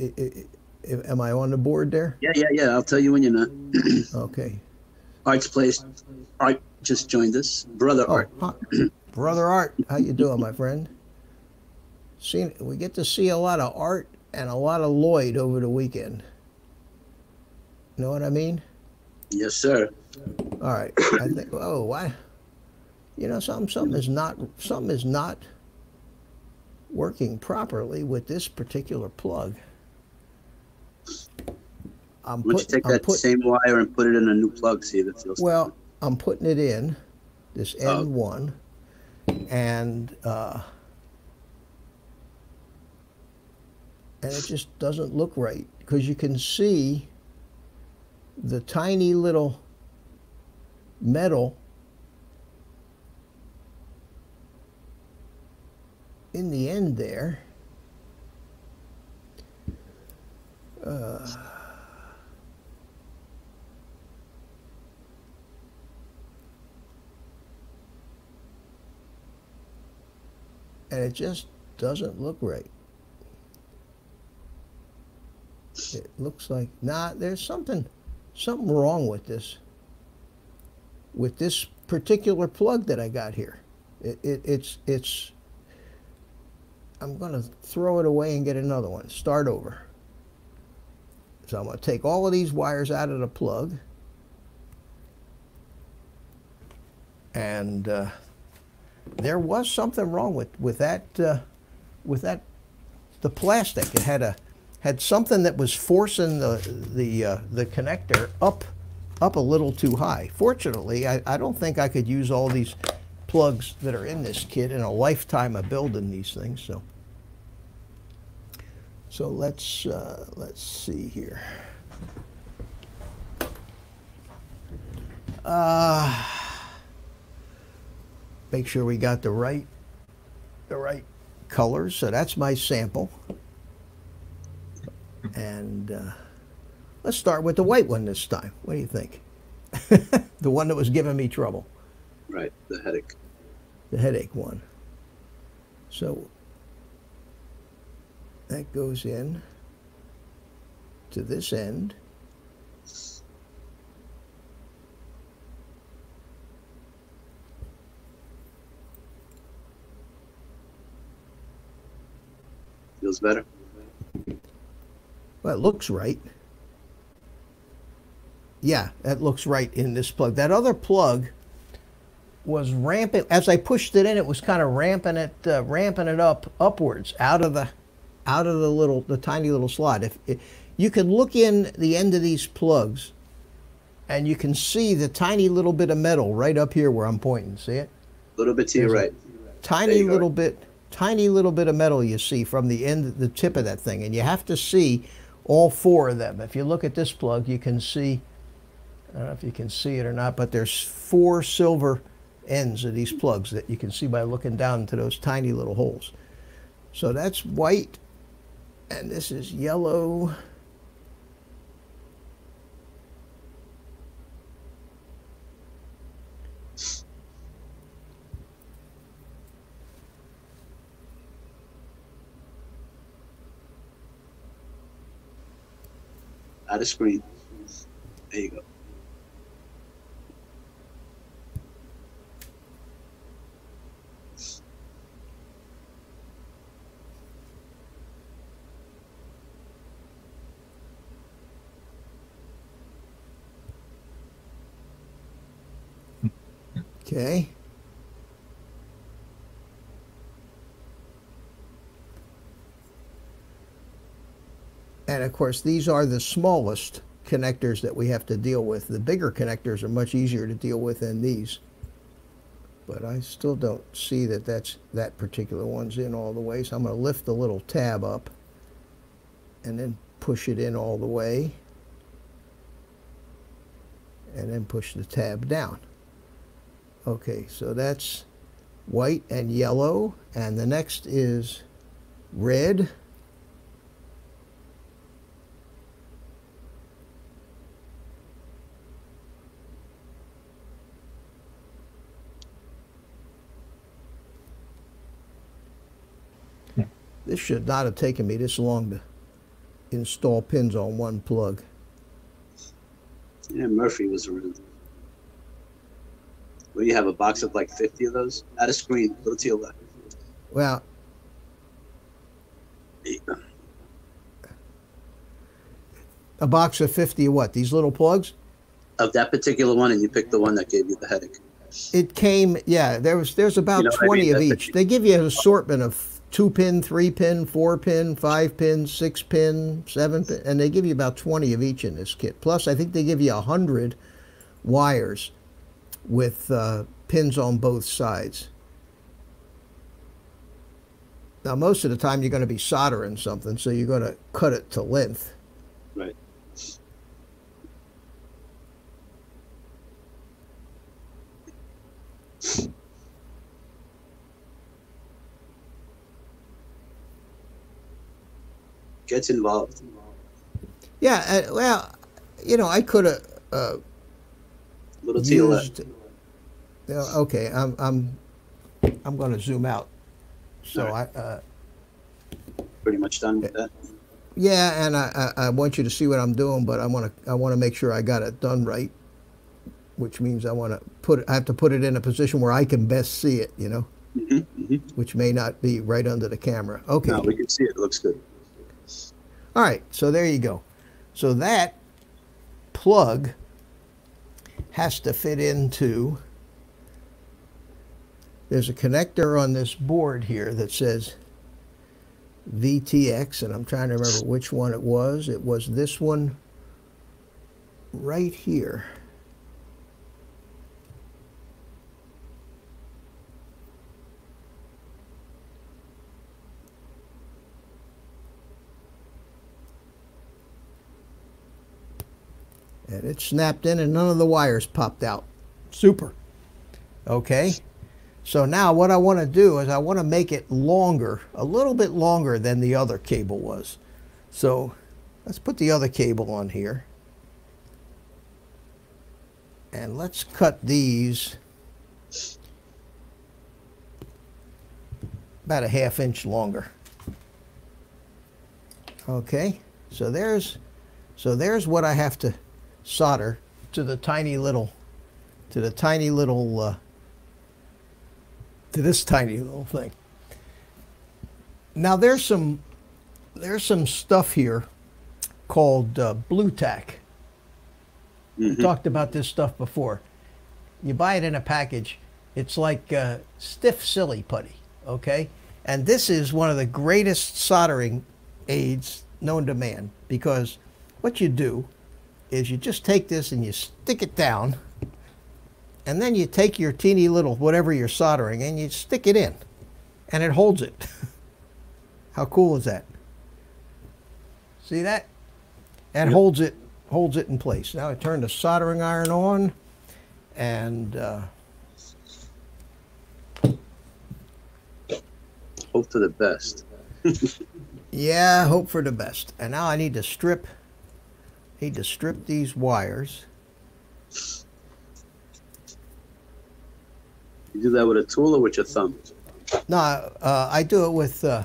Am I on the board there? Yeah. I'll tell you when you're not. Okay. Art's place. Art just joined us. Brother Art. Huh. Brother Art, how you doing, my friend? We get to see a lot of Art and a lot of Lloyd over the weekend. Know what I mean? Yes, sir. All right. I think. Oh, why? You know, something is not working properly with this particular plug. Let's take that same wire and put it in a new plug, see if it feels. Well, different. I'm putting it in this N1, and it just doesn't look right, because you can see the tiny little metal in the end there. And it just doesn't look right. It looks like, nah, there's something wrong with this particular plug that I got here. I'm going to throw it away and get another one. Start over. So I'm going to take all of these wires out of the plug. And there was something wrong with that the plastic. It had something that was forcing the connector up a little too high. Fortunately, I don't think I could use all these plugs that are in this kit in a lifetime of building these things. So let's see here. Make sure we got the right colors. So that's my sample, and let's start with the white one this time. What do you think? The one that was giving me trouble. Right, the headache. The headache one. So that goes in to this end. Feels better? Well, it looks right. Yeah, that looks right in this plug. That other plug was ramping. As I pushed it in, it was kind of ramping it upwards out of the tiny little slot. If you can look in the end of these plugs, and you can see the tiny little bit of metal right up here where I'm pointing. See it? A little bit to your right. Tiny little bit of metal you see from the end, the tip of that thing, and you have to see all four of them. If you look at this plug, you can see, I don't know if you can see it or not, but there's four silver ends of these plugs that you can see by looking down into those tiny little holes. So that's white, and this is yellow. Out of screen. There you go. Okay. And of course, these are the smallest connectors that we have to deal with. The bigger connectors are much easier to deal with than these. But I still don't see that that particular one's in all the way. So I'm going to lift the little tab up and then push it in all the way. And then push the tab down. Okay, so that's white and yellow. And the next is red. This should not have taken me this long to install pins on one plug. Yeah, Murphy was around. Well, you have a box of like 50 of those? Out of screen, go to your left. Well, yeah. A box of 50 of what? These little plugs? Of that particular one, and you picked the one that gave you the headache. It came, yeah, there's about 20 of each. They give you an assortment of 2-pin, 3-pin, 4-pin, 5-pin, 6-pin, 7-pin, and they give you about 20 of each in this kit. Plus, I think they give you 100 wires with pins on both sides. Now, most of the time, you're going to be soldering something, so you're going to cut it to length. Right. Gets involved. Yeah, well, you know, I could have little to your left. Okay, I'm going to zoom out. So right. I pretty much done with that. Yeah, and I want you to see what I'm doing, but I want to make sure I got it done right, which means I have to put it in a position where I can best see it, you know, which may not be right under the camera. Okay, no, we can see it. It looks good. All right, so there you go. So that plug has to fit into There's a connector on this board here that says VTX, and I'm trying to remember which one it was. It was this one right here. And it snapped in and none of the wires popped out. Super. Okay. So now what I want to do is I want to make it longer, a little bit longer than the other cable was. So let's put the other cable on here. And let's cut these about a ½ inch longer. Okay. So there's what I have to solder to the tiny little, to this tiny little thing. Now there's some stuff here called blue tack. Mm-hmm. We talked about this stuff before. You buy it in a package. It's like stiff silly putty, okay? And this is one of the greatest soldering aids known to man, because what you do is you just take this and you stick it down, and then you take your teeny little whatever you're soldering and you stick it in, and it holds it. How cool is that? See that? And yep. Holds it in place. Now I turn the soldering iron on, and hope for the best. Yeah, hope for the best. And now I need to strip. Need to strip these wires. You do that with a tool or with your thumb? No, I do it with a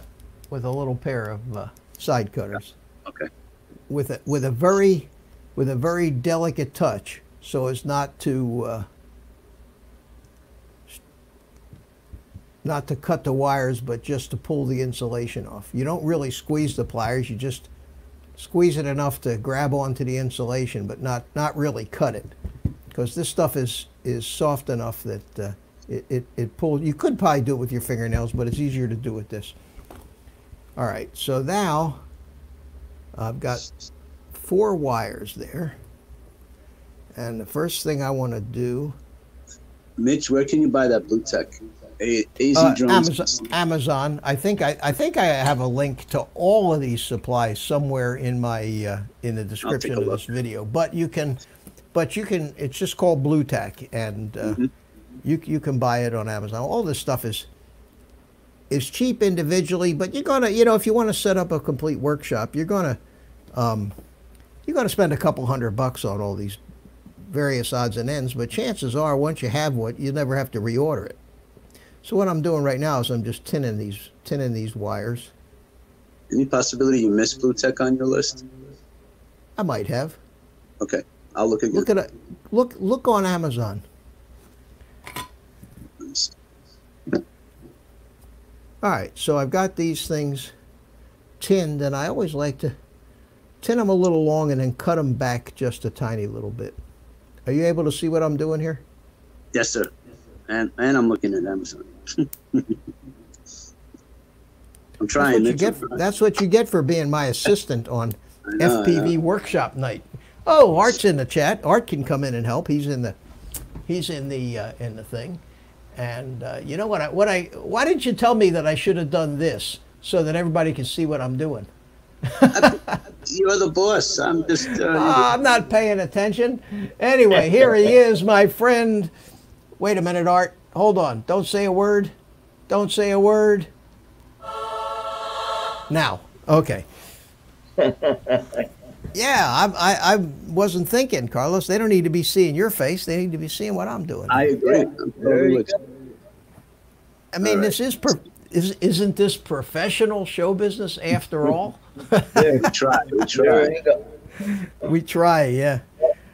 little pair of side cutters. Okay. With a very delicate touch, so as not to cut the wires, but just to pull the insulation off. You don't really squeeze the pliers. You just squeeze it enough to grab onto the insulation, but not really cut it, because this stuff is soft enough that it pulls. You could probably do it with your fingernails, but it's easier to do with this. All right, so now I've got 4 wires there, and the first thing I want to do. Mitch, where can you buy that blue tech? Amazon. I think I have a link to all of these supplies somewhere in my in the description of this video. But you can, It's just called Blue Tack, and you can buy it on Amazon. All this stuff is cheap individually, but you're gonna, if you want to set up a complete workshop, you're gonna spend a couple $100 on all these various odds and ends. But chances are, once you have what, you never have to reorder it. So what I'm doing right now is I'm just tinning these wires. Any possibility you missed Blue Tech on your list? I might have. Okay, I'll look again. Look on Amazon. All right, so I've got these things tinned, and I always like to tin them a little long and then cut them back just a tiny little bit. Are you able to see what I'm doing here? Yes, sir. And I'm looking at Amazon. I'm trying. That's what you get for being my assistant on FPV workshop night. Oh, Art's in the chat. Art can come in and help. He's in the thing. And you know what? Why didn't you tell me that I should have done this so that everybody can see what I'm doing? You're the boss. I'm just. I'm not paying attention. Anyway, here he is, my friend. Wait a minute, Art. Hold on. Don't say a word. Don't say a word. Now. Okay. Yeah, I wasn't thinking, Carlos. They don't need to be seeing your face. They need to be seeing what I'm doing. I agree. I mean, this is isn't this professional show business after all? Yeah, we try. We try. We try, yeah.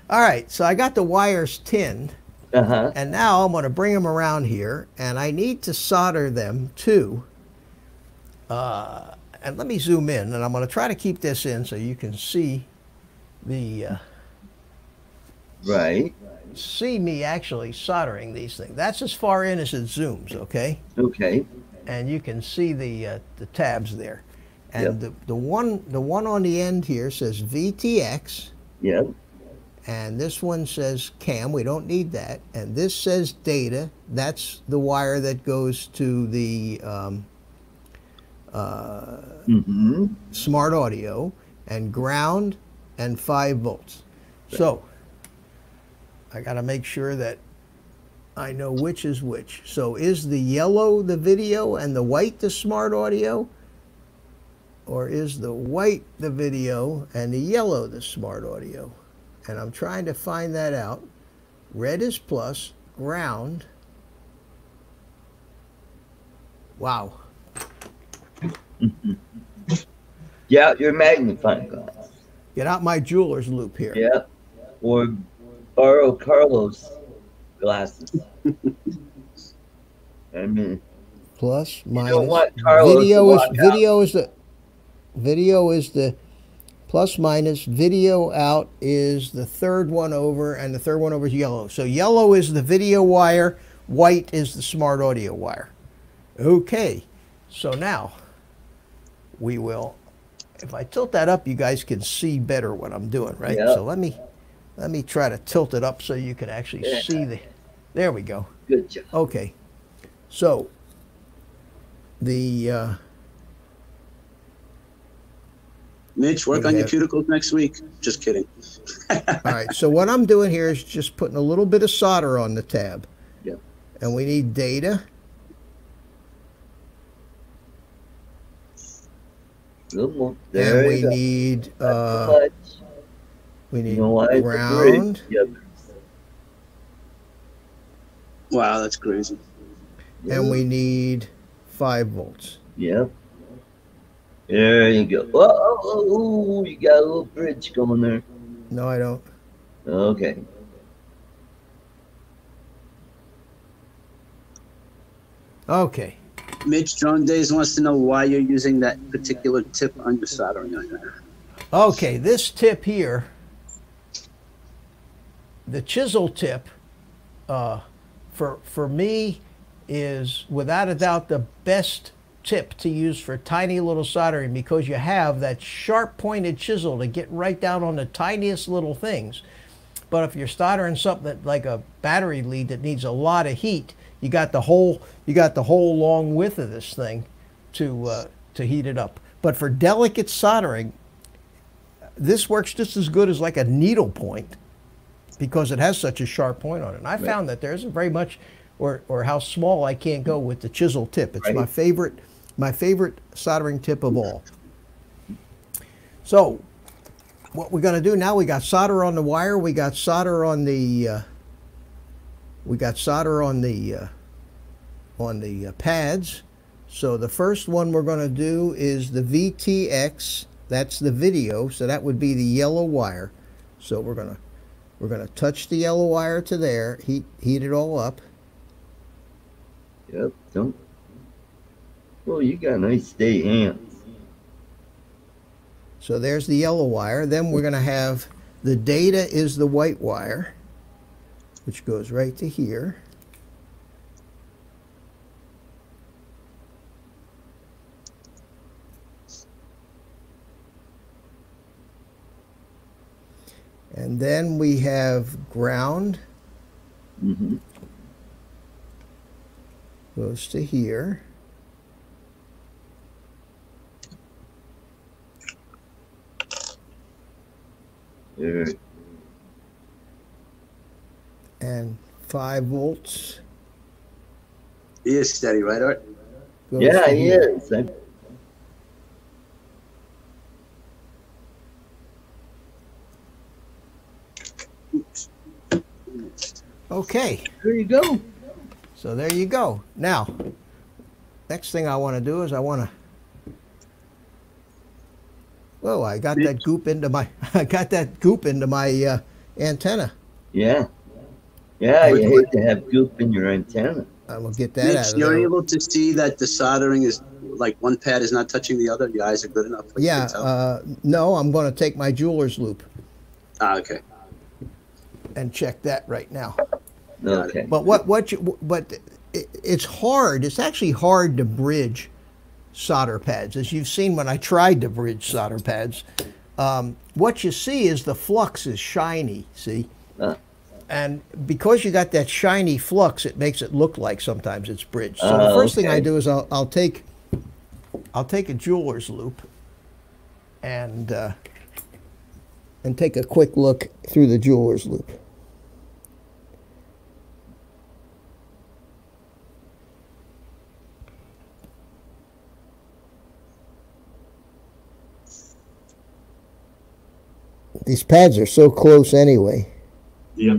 All right. So I got the wires tinned. Uh-huh. And now I'm going to bring them around here, and I need to solder them to, and let me zoom in, and I'm going to try to keep this in so you can see the... right. see me actually soldering these things. That's as far in as it zooms, okay? Okay. And you can see the tabs there. And yep. the one on the end here says VTX. Yep. And this one says cam, we don't need that. And this says data. That's the wire that goes to the smart audio, and ground, and 5 volts. Right. So I got to make sure that I know which is which. So is the yellow the video and the white the smart audio? Or is the white the video and the yellow the smart audio? And I'm trying to find that out. Red is plus, ground. Wow. Get out your magnifying glass. Get out my jeweler's loop here. Yeah, or borrow Carlos' glasses. I mean, plus minus. You don't want Carlos video is the plus minus. Video out is the third one over, and the third one over is yellow. So yellow is the video wire. White is the smart audio wire. Okay, so now we will. If I tilt that up, you guys can see better what I'm doing, right? Yep. So let me try to tilt it up so you can actually see the. There we go. Good job. Okay, so the. Mitch, work on your cuticles next week. Just kidding. All right. So what I'm doing here is just putting a little bit of solder on the tab. Yep. And we need data. There we need ground. Yep. Wow, that's crazy. Yep. And we need 5 volts. Yeah. There you go. Oh, you got a little bridge going there. No, I don't. Okay. Okay. Mitch, Drone Days wants to know why you're using that particular tip on your soldering iron. Okay, this tip here, the chisel tip, for me is without a doubt the best tip to use for tiny little soldering, because you have that sharp pointed chisel to get right down on the tiniest little things. But if you're soldering something like a battery lead that needs a lot of heat, you got the whole long width of this thing to heat it up. But for delicate soldering, this works just as good as like a needle point, because it has such a sharp point on it. And I found that there isn't very much, or how small I can't go with the chisel tip. It's my favorite soldering tip of all. So what we're going to do now, we got solder on the wire, we got solder on the. We got solder on the pads. So the first one we're going to do is the VTX. That's the video, so that would be the yellow wire. So we're going to touch the yellow wire to there, heat it all up. Yep. Don't. Oh, you got nice steady hands. So there's the yellow wire. Then we're going to have the data is the white wire, which goes right to here. And then we have ground. Mm-hmm. Goes to here. Yeah. And 5 volts. He is steady, right, Art? Goes he is. Oops. Okay. There you go. So there you go. Now, next thing I want to do is I want to. Whoa! I got that goop into my. I got that goop into my antenna. Yeah. Yeah, you hate to have goop in your antenna. I will get that out of there. You're able to see that the soldering is, like, one pad is not touching the other? Your eyes are good enough? Like no, I'm going to take my jeweler's loop. Ah, okay. and check that right now. Okay. But it's hard. It's actually hard to bridge solder pads, as you've seen when I tried to bridge solder pads. What you see is the flux is shiny, see? And because you got that shiny flux, it makes it look like sometimes it's bridged. So the first thing I do is I'll take a jeweler's loop and take a quick look through the jeweler's loop. These pads are so close anyway. Yeah.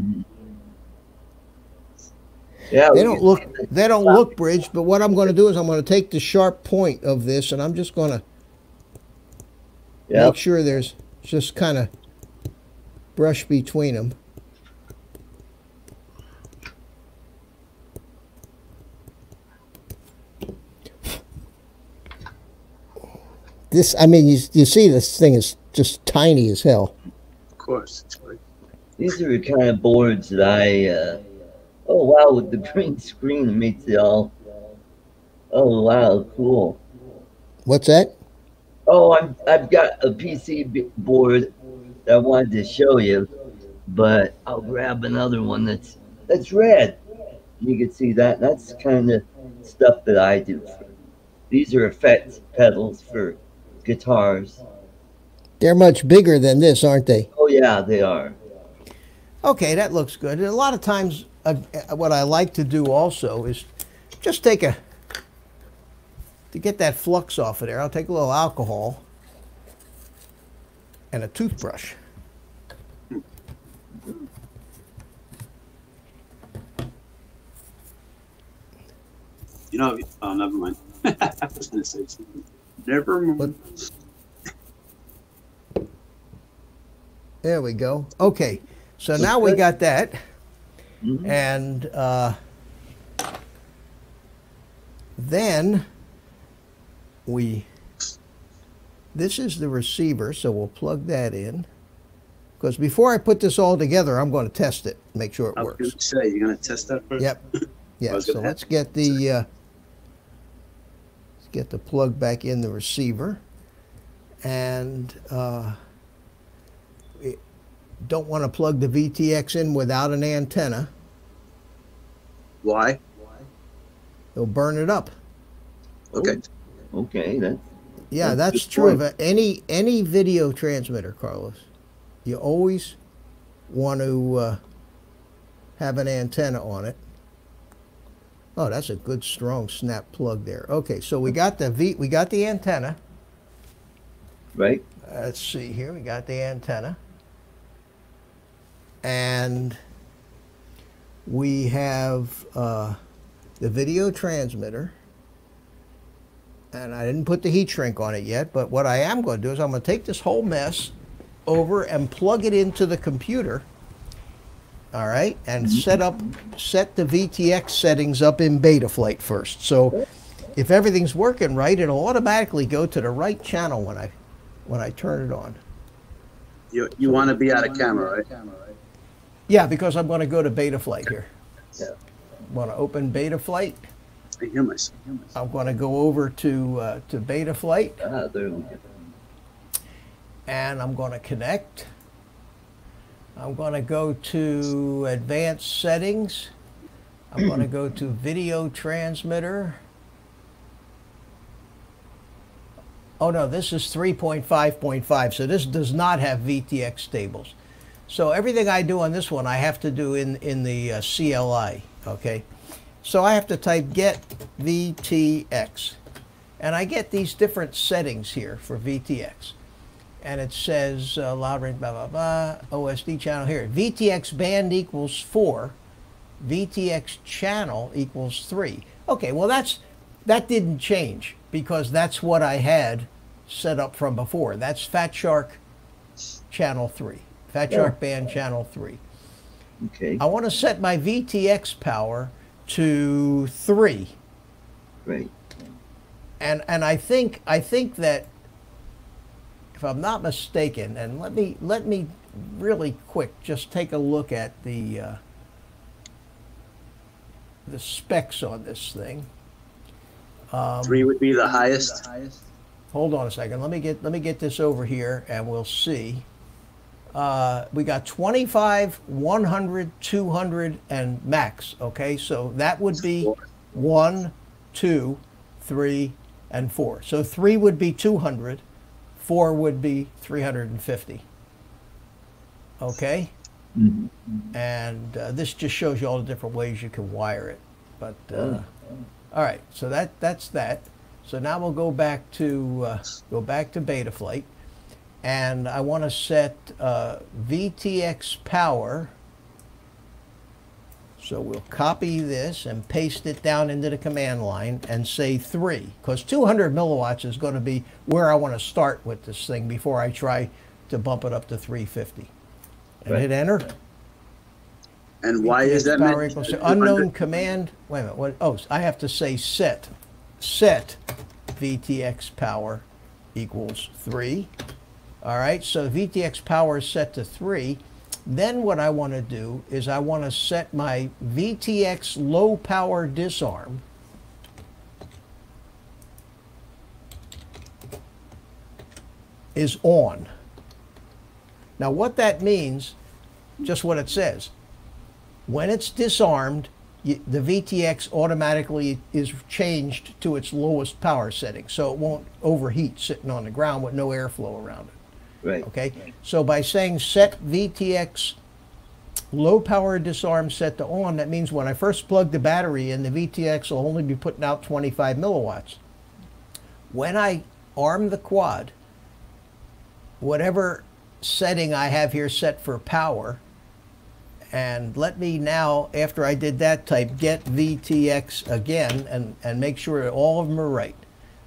Yeah. They don't look bridged, but what I'm going to do is I'm going to take the sharp point of this and I'm just going to make sure there's just kind of brush between them. This, I mean, you see this thing is just tiny as hell. Of course. These are the kind of boards that I, oh wow, with the green screen makes it all, oh wow, cool. What's that? Oh, I've got a PC board that I wanted to show you, but I'll grab another one that's red. You can see that. That's the kind of stuff that I do. These are effects pedals for guitars. They're much bigger than this, aren't they? Oh yeah, they are. Okay, that looks good. And a lot of times, what I like to do also is just take a, to get that flux off of there, I'll take a little alcohol and a toothbrush. You know, oh, never mind. I was going to say something. Never mind. But, there we go. Okay. So now we got that, and then this is the receiver, so we'll plug that in. Because before I put this all together, I'm going to test it, make sure it works. I was going to say, you're going to test that first? Yep. Yeah, so let's get the plug back in the receiver, and... don't want to plug the VTX in without an antenna. Why? They'll burn it up. Okay. Okay. That's true of any video transmitter, Carlos. You always want to have an antenna on it. Oh, that's a good strong snap plug there. Okay, so we got the antenna. Right. Let's see here. We got the antenna. And we have the video transmitter. And I didn't put the heat shrink on it yet, but what I am going to do is I'm going to take this whole mess over and plug it into the computer, all right, and set the VTX settings up in Betaflight first. So if everything's working right, it'll automatically go to the right channel when I turn it on. You want to be out of camera, right? Yeah, because I'm going to go to Betaflight here. Yeah. I'm going to open Betaflight. I hear myself. I'm going to go over to Betaflight. Ah, there we go. And I'm going to connect. I'm going to go to Advanced Settings. I'm going to go to Video Transmitter. Oh no, this is 3.5.5, so this does not have VTX stables. So everything I do on this one, I have to do in the CLI, okay? So I have to type get VTX. And I get these different settings here for VTX. And it says loud range, blah, blah, blah, OSD channel here. VTX band equals 4, VTX channel equals 3. Okay, well that didn't change because that's what I had set up from before. That's Fat Shark channel 3. Fat Shark band channel 3. Okay. I want to set my VTX power to 3. Right. And I think that if I'm not mistaken, and let me really quick just take a look at the specs on this thing. 3 would be the highest. Hold on a second. Let me get this over here, and we'll see. We got 25, 100, 200, and max. Okay, so that would be 1, 2, 3, and 4. So 3 would be 200, 4 would be 350. Okay, and this just shows you all the different ways you can wire it. But all right, so that's that. So now we'll go back to Betaflight. And I want to set VTX power. So we'll copy this and paste it down into the command line and say 3, because 200 milliwatts is going to be where I want to start with this thing before I try to bump it up to 350. And hit enter. And VTX why is that power equals to unknown command? Wait a minute. What? Oh, I have to say set VTX power equals 3. All right, so VTX power is set to 3. Then what I want to do is I want to set my VTX low power disarm is on. Now what that means, just what it says, when it's disarmed, the VTX automatically is changed to its lowest power setting, so it won't overheat sitting on the ground with no airflow around it. Right. Okay, so by saying set VTX low power disarm set to on, that means when I first plug the battery in, the VTX will only be putting out 25 milliwatts. When I arm the quad, whatever setting I have here set for power, and let me now, after I did that, type get VTX again and make sure all of them are right.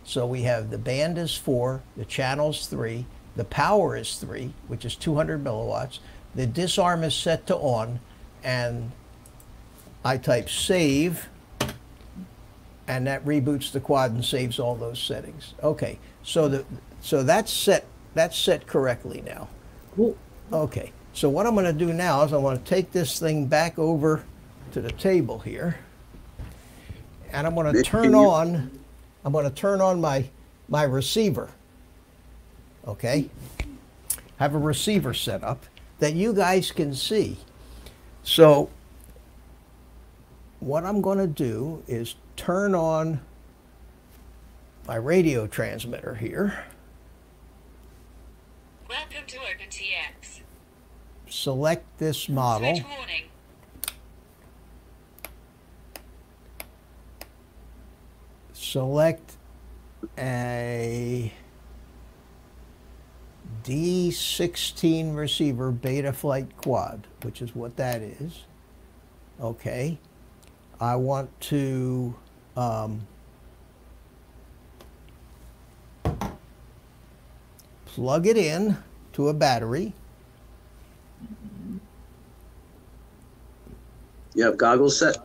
So we have the band is 4, the channel's 3, the power is 3, which is 200 milliwatts. The disarm is set to on, and I type save, and that reboots the quad and saves all those settings. Okay, so that's set correctly now. Cool. Okay, so what I'm going to do now is I want to take this thing back over to the table here, and I'm going to turn on my receiver. Okay, have a receiver set up that you guys can see. So what I'm going to do is turn on my radio transmitter here. Welcome to OpenTX. Select this model. Switch warning. Select a D16 receiver Betaflight quad, which is what that is. Okay, I want to plug it in to a battery. You have goggles set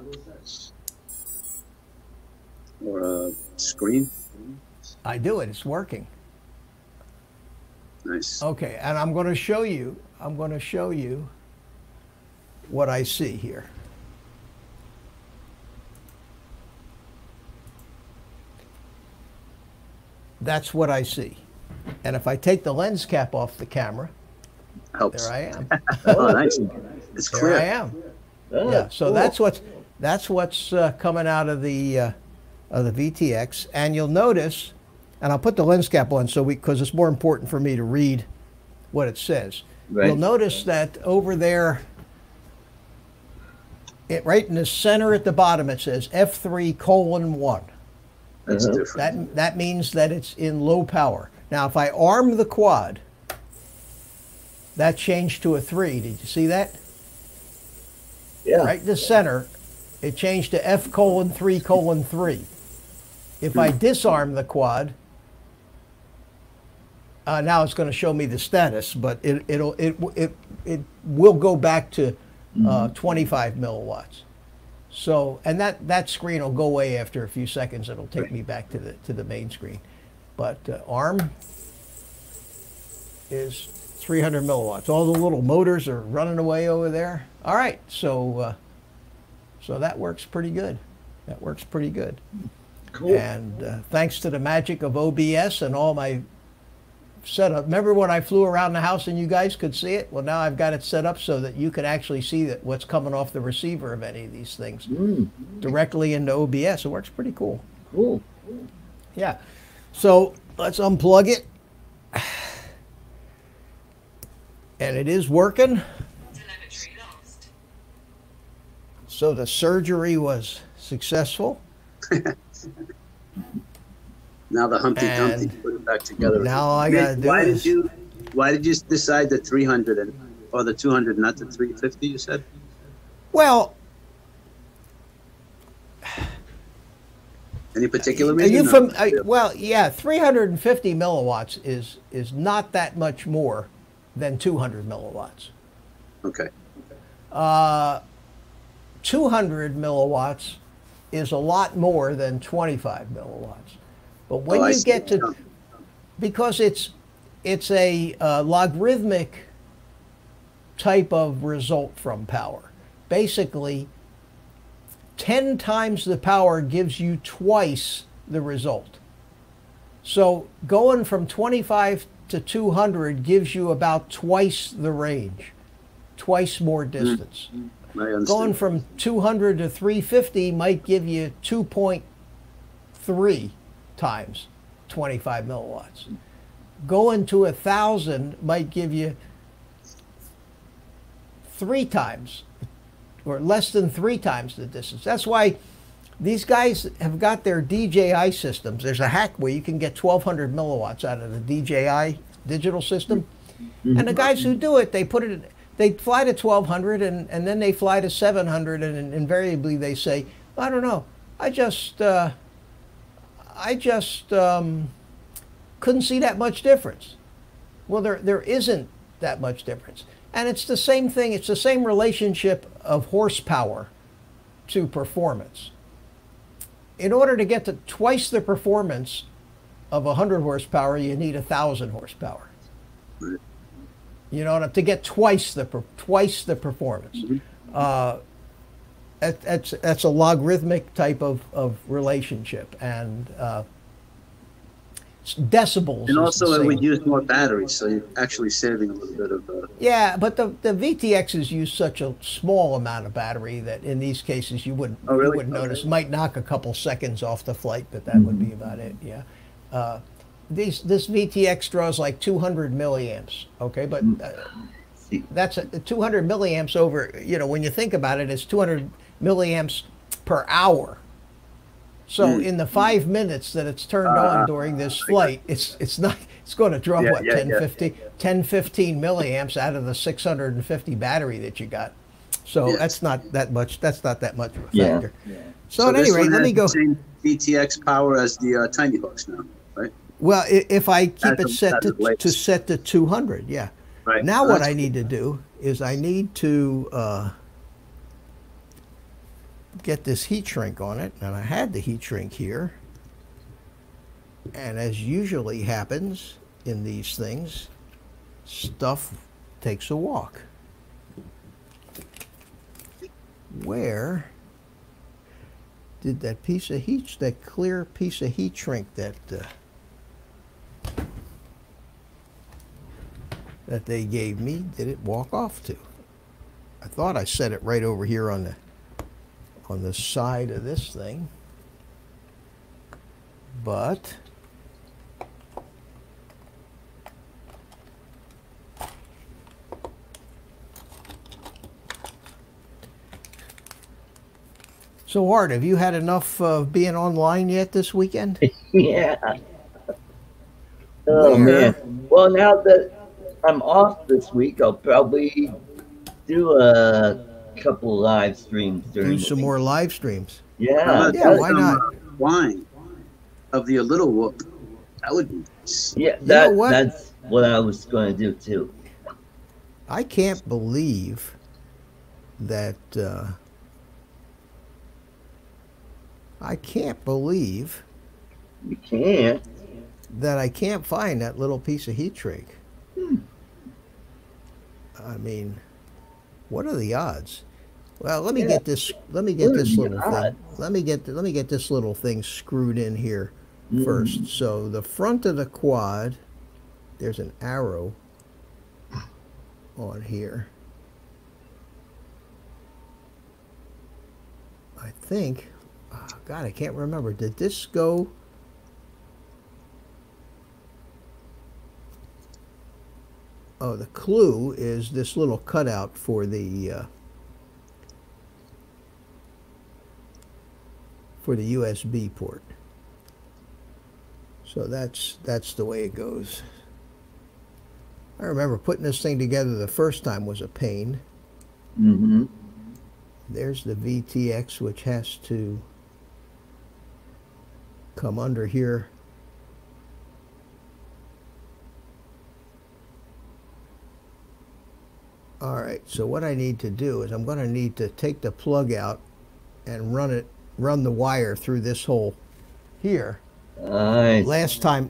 or a screen? I do it. It's working. Nice. Okay, and I'm going to show you what I see here. That's what I see. And if I take the lens cap off the camera, helps. There I am. Oh, nice. It's clear. There I am. Oh, yeah. So cool. that's what's coming out of the VTX, and you'll notice. And I'll put the lens cap on because it's more important for me to read what it says. Right. You'll notice that over there, right in the center at the bottom, it says F3:1. That's different. That means that it's in low power. Now, if I arm the quad, that changed to a 3. Did you see that? Yeah. Right in the center, it changed to F:3:3. If I disarm the quad, now it's going to show me the status, but it will go back to 25 milliwatts. So, and that screen will go away after a few seconds. It'll take me back to the main screen. But arm, is 300 milliwatts. All the little motors are running away over there. All right, so so that works pretty good. That works pretty good. Cool. And thanks to the magic of OBS and all my setup. Remember when I flew around the house and you guys could see it? Well, now I've got it set up so that you can actually see that what's coming off the receiver of any of these things directly into OBS. It works pretty cool. Cool. Yeah. So let's unplug it. And it is working. Telemetry lost. So the surgery was successful. Now the Humpty Dumpty put it back together. Now I gotta do this. Why did you decide the 300 or the 200, not the 350? You said. Well, any particular reason? Well, yeah, 350 milliwatts is not that much more than 200 milliwatts. Okay. 200 milliwatts is a lot more than 25 milliwatts. But when you get to, because it's a logarithmic type of result from power. Basically, 10 times the power gives you twice the result. So going from 25 to 200 gives you about twice the range, twice more distance. Going from 200 to 350 might give you 2.3 times 25 milliwatts. Going to 1,000 might give you 3 times or less than 3 times the distance. That's why these guys have got their DJI systems. There's a hack where you can get 1,200 milliwatts out of the DJI digital system. And the guys who do it, they put it in. They fly to 1,200 and then they fly to 700 and invariably they say, I don't know, I just couldn't see that much difference. Well, there isn't that much difference. And it's the same thing. It's the same relationship of horsepower to performance. In order to get to twice the performance of 100 horsepower, you need 1,000 horsepower. You know, to get twice the performance. That's a logarithmic type of relationship, and decibels. And also, it would use more batteries, so you're actually saving a little bit of. Yeah, but the VTXs use such a small amount of battery that in these cases you wouldn't you wouldn't notice. Might knock a couple seconds off the flight, but that would be about it. Yeah. This VTX draws like 200 milliamps, okay? But that's 200 milliamps over, you know, when you think about it, it's 200 milliamps per hour. So in the 5 minutes that it's turned on during this flight, it's going to draw, what, 10, 15 milliamps out of the 650 battery that you got. So that's not that much. That's not that much of a factor. So at any rate, let me go. Same VTX power as the Tinyhawks now, right? Well, if I keep it set to set to 200, yeah. Right. Now what I need to do is I need to get this heat shrink on it, and I had the heat shrink here. And as usually happens in these things, stuff takes a walk. Where did that piece of heat, that clear piece of heat shrink that that they gave me, did it walk off to? I thought I set it right over here on the side of this thing, but so Art, have you had enough of being online yet this weekend? Yeah. Oh man. Well, now that I'm off this week, I'll probably do a couple live streams during the week. Do some more live streams. Yeah. Yeah, why not? Wine of the Little Whoop. That would be nice. Yeah, that, you know what? That's what I was going to do too. I can't believe that. I can't believe. You can't. That I can't find that little piece of heat shrink. I mean, what are the odds? Well, let me get this. Let me get this little thing. Let me get this little thing screwed in here first. So the front of the quad, there's an arrow on here. I think. Oh God, I can't remember. Did this go? Oh, the clue is this little cutout for the USB port. So that's the way it goes. I remember putting this thing together the first time was a pain. Mm-hmm. There's the VTX, which has to come under here. All right, so what I need to do is I'm going to need to take the plug out and run the wire through this hole here. Nice.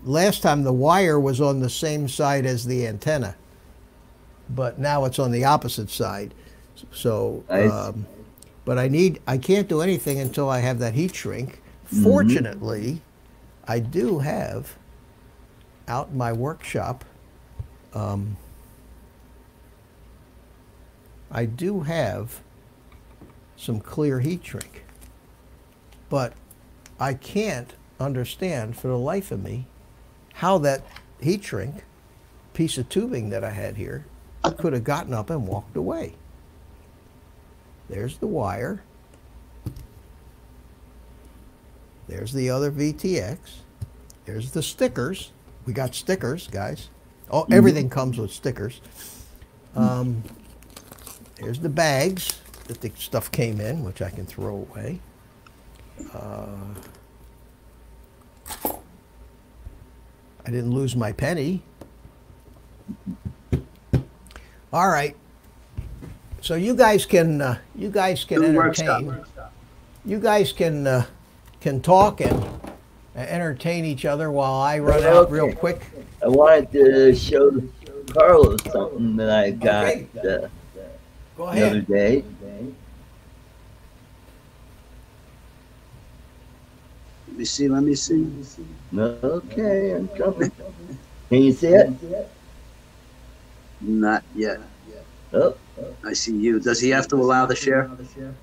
Last time the wire was on the same side as the antenna, but now it's on the opposite side. So, nice. But I can't do anything until I have that heat shrink. Mm-hmm. Fortunately, I do have out in my workshop. I do have some clear heat shrink, but I can't understand for the life of me how that heat shrink piece of tubing that I had here could have gotten up and walked away. There's the wire. There's the other VTX. There's the stickers. We got stickers, guys. Oh, everything comes with stickers. Here's the bags that the stuff came in, which I can throw away. I didn't lose my penny. All right. So you guys can entertain. You guys can talk and entertain each other while I run out real quick. I wanted to show Carlos something that I got. Okay. Go ahead. Another day. Let me see. Okay, I'm coming. Can you see it? Not yet. Oh, I see you. Does he have to allow the share?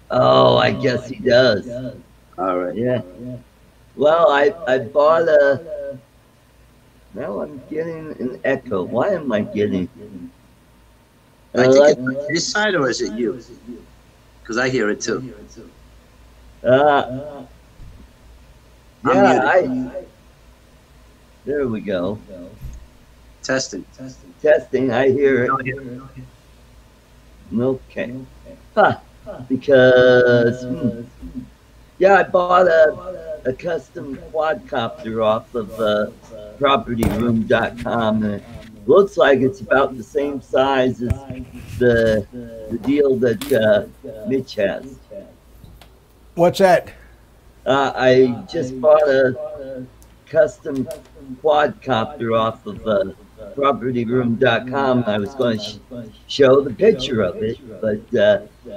Oh, I guess he does. All right. Yeah. Well, I bought a. Now I'm getting an echo. Why am I getting? I think it's his side, or is it you? Because I hear it too. There we go. Testing. I hear it. Okay. Because I bought a custom quadcopter off of propertyroom.com. Looks like it's about the same size as the deal that Mitch has. What's that? I just bought a custom quadcopter off of propertyroom.com. I was going to show the picture of it, but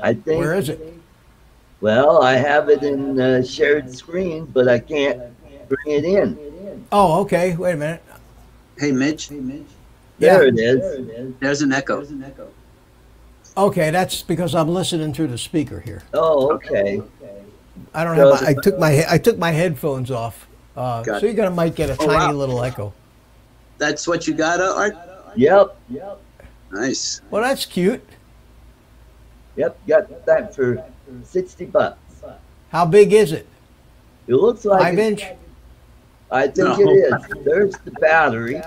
I think... Where is it? Well, I have it in shared screen, but I can't bring it in. Oh, okay. Wait a minute. Hey, Mitch. There it is. There's an echo. Okay, that's because I'm listening through the speaker here. Oh, okay. I don't have. I took my headphones off, so you might get a tiny little echo. That's what you got, Art? Yep. Nice. Well, that's cute. Yep, got that for $60. How big is it? It looks like 5-inch. I think it is. There's the battery.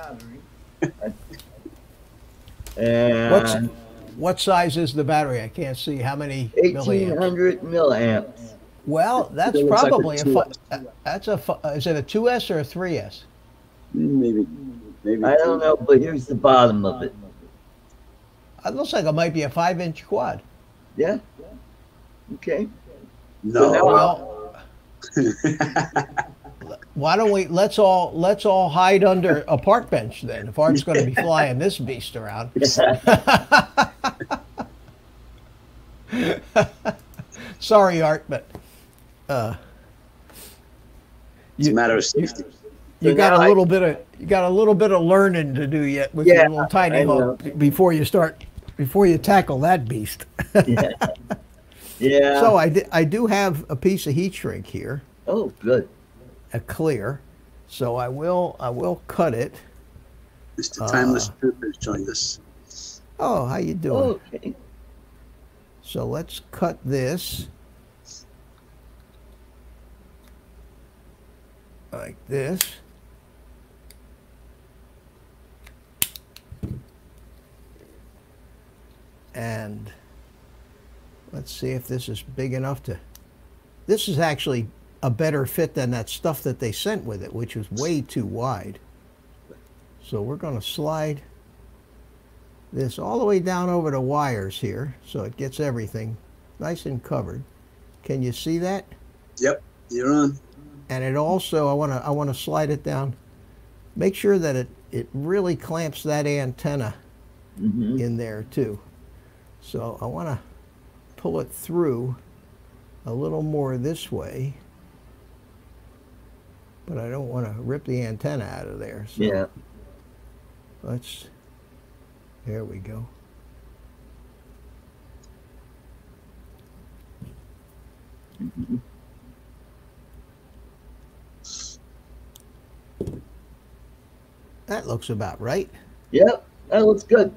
And what size is the battery? I can't see how many. 1800 milliamps. Well, that's probably like is it a 2S or a 3S? Maybe I don't know, but here's the bottom of it. It looks like it might be a 5-inch quad. Yeah. Okay. No. So Why don't we let's all hide under a park bench then, if Art's going to be flying this beast around. Sorry, Art, but it's a matter of safety. You got a little bit of learning to do yet with your little Tinyhawk before you tackle that beast. Yeah. Yeah. So I do have a piece of heat shrink here. Oh, good. A clear. So I will cut it. Mr. Timeless Trooper has joined us. Oh, how you doing? Okay. So let's cut this like this. And let's see if this is big enough to... This is actually a better fit than that stuff that they sent with it, which was way too wide. So we're going to slide this all the way down over the wires here, so it gets everything nice and covered. Can you see that? Yep, you're on. And it also, I want to slide it down. Make sure that it really clamps that antenna in there too. So I want to pull it through a little more this way, but I don't want to rip the antenna out of there. So yeah. Let's, there we go. Mm-hmm. That looks about right. Yep, that looks good.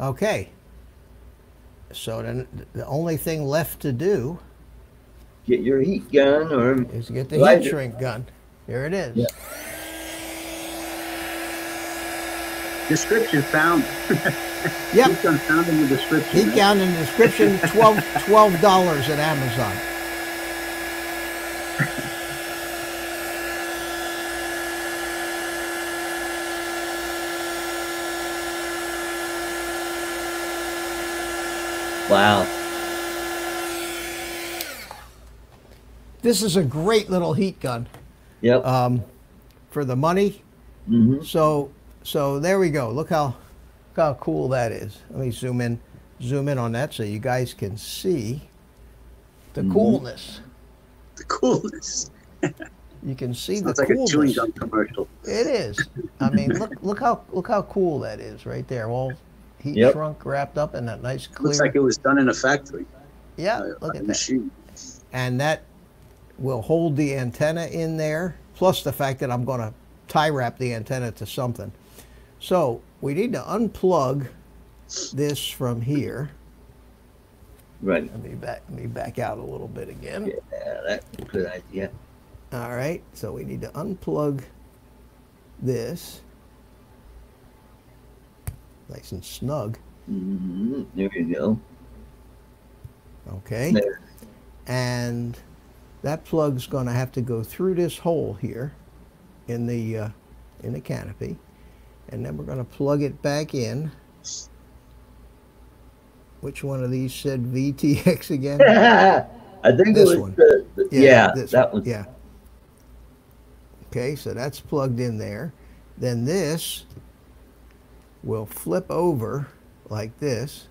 Okay. So then the only thing left to do, get your heat gun, or is get the heat shrink gun. Here it is. Yeah. Description found. Yep. Heat gun found in the description. Heat gun in the description. $12 at Amazon. Wow. This is a great little heat gun. Yep. For the money. Mm-hmm. So there we go. Look how cool that is. Let me zoom in on that so you guys can see the coolness. The coolness. You can see the coolness. It's like a chewing gum commercial. It is. I mean, look how cool that is right there. Well, heat shrunk wrapped up in that nice clear. Looks like it was done in a factory. Yeah, look at that. And that will hold the antenna in there, plus the fact that I'm going to tie wrap the antenna to something. So we need to unplug this from here. Right. Let me back out a little bit again. Yeah, that's a good idea. All right, so we need to unplug this. Nice and snug. Mm-hmm. There you go. Okay. There. And that plug's going to have to go through this hole here in the canopy, and then we're going to plug it back in. Which one of these said VTX again? I think this one. That one. Yeah. Okay, so that's plugged in there. Then this will flip over like this,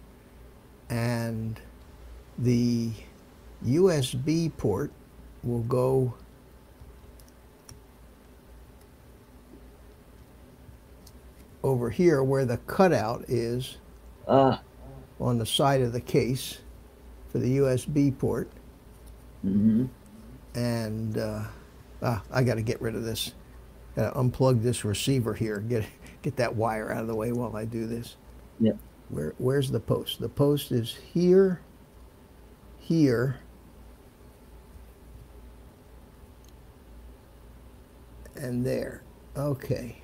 and the USB port will go over here where the cutout is on the side of the case for the USB port. Mm-hmm. And I got to get rid of this. Unplug this receiver here. Get that wire out of the way while I do this. Yeah. Where's the post? The post is here, here, and there. Okay.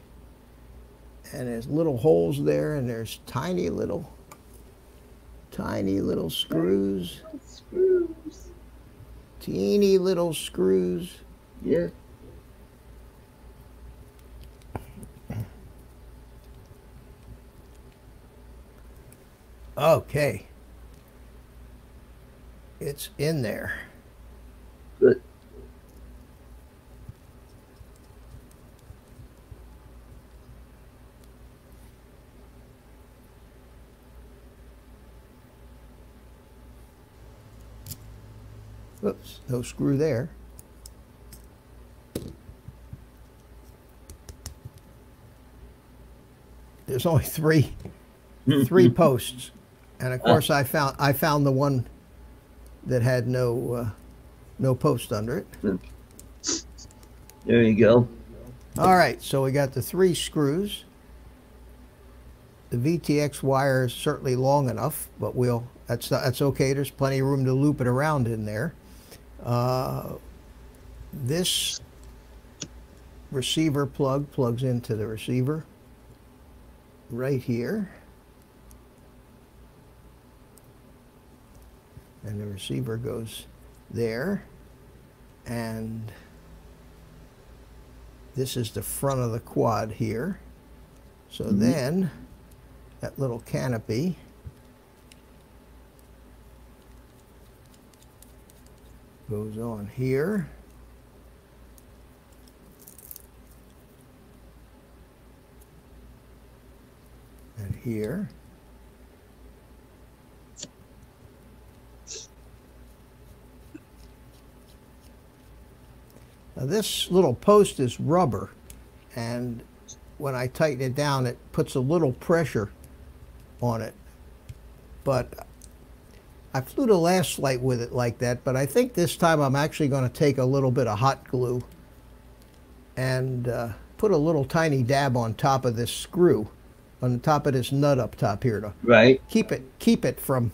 And there's little holes there, and there's tiny little screws. Screws. Teeny little screws. Yeah. Okay, it's in there. Good. Whoops, no screw there. There's only three posts, and of course I found the one that had no no post under it. There you go. All right, so we got the three screws. The VTX wire is certainly long enough, but that's okay. There's plenty of room to loop it around in there. This receiver plug plugs into the receiver right here, and the receiver goes there, and this is the front of the quad here. So then that little canopy goes on here. And here. Now this little post is rubber, and when I tighten it down, it puts a little pressure on it. But I flew the last flight with it like that, but I think this time I'm actually going to take a little bit of hot glue and put a little tiny dab on top of this screw, on the top of this nut up top here to keep it from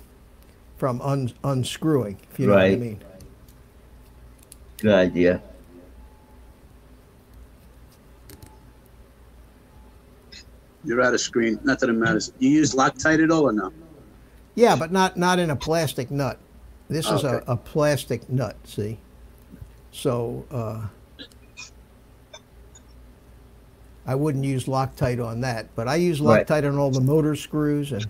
unscrewing, if you know what I mean. Good idea. You're out of screen. Not that it matters. You use Loctite at all or no? Yeah, but not in a plastic nut. This is a plastic nut, see? So I wouldn't use Loctite on that, but I use Loctite on all the motor screws, and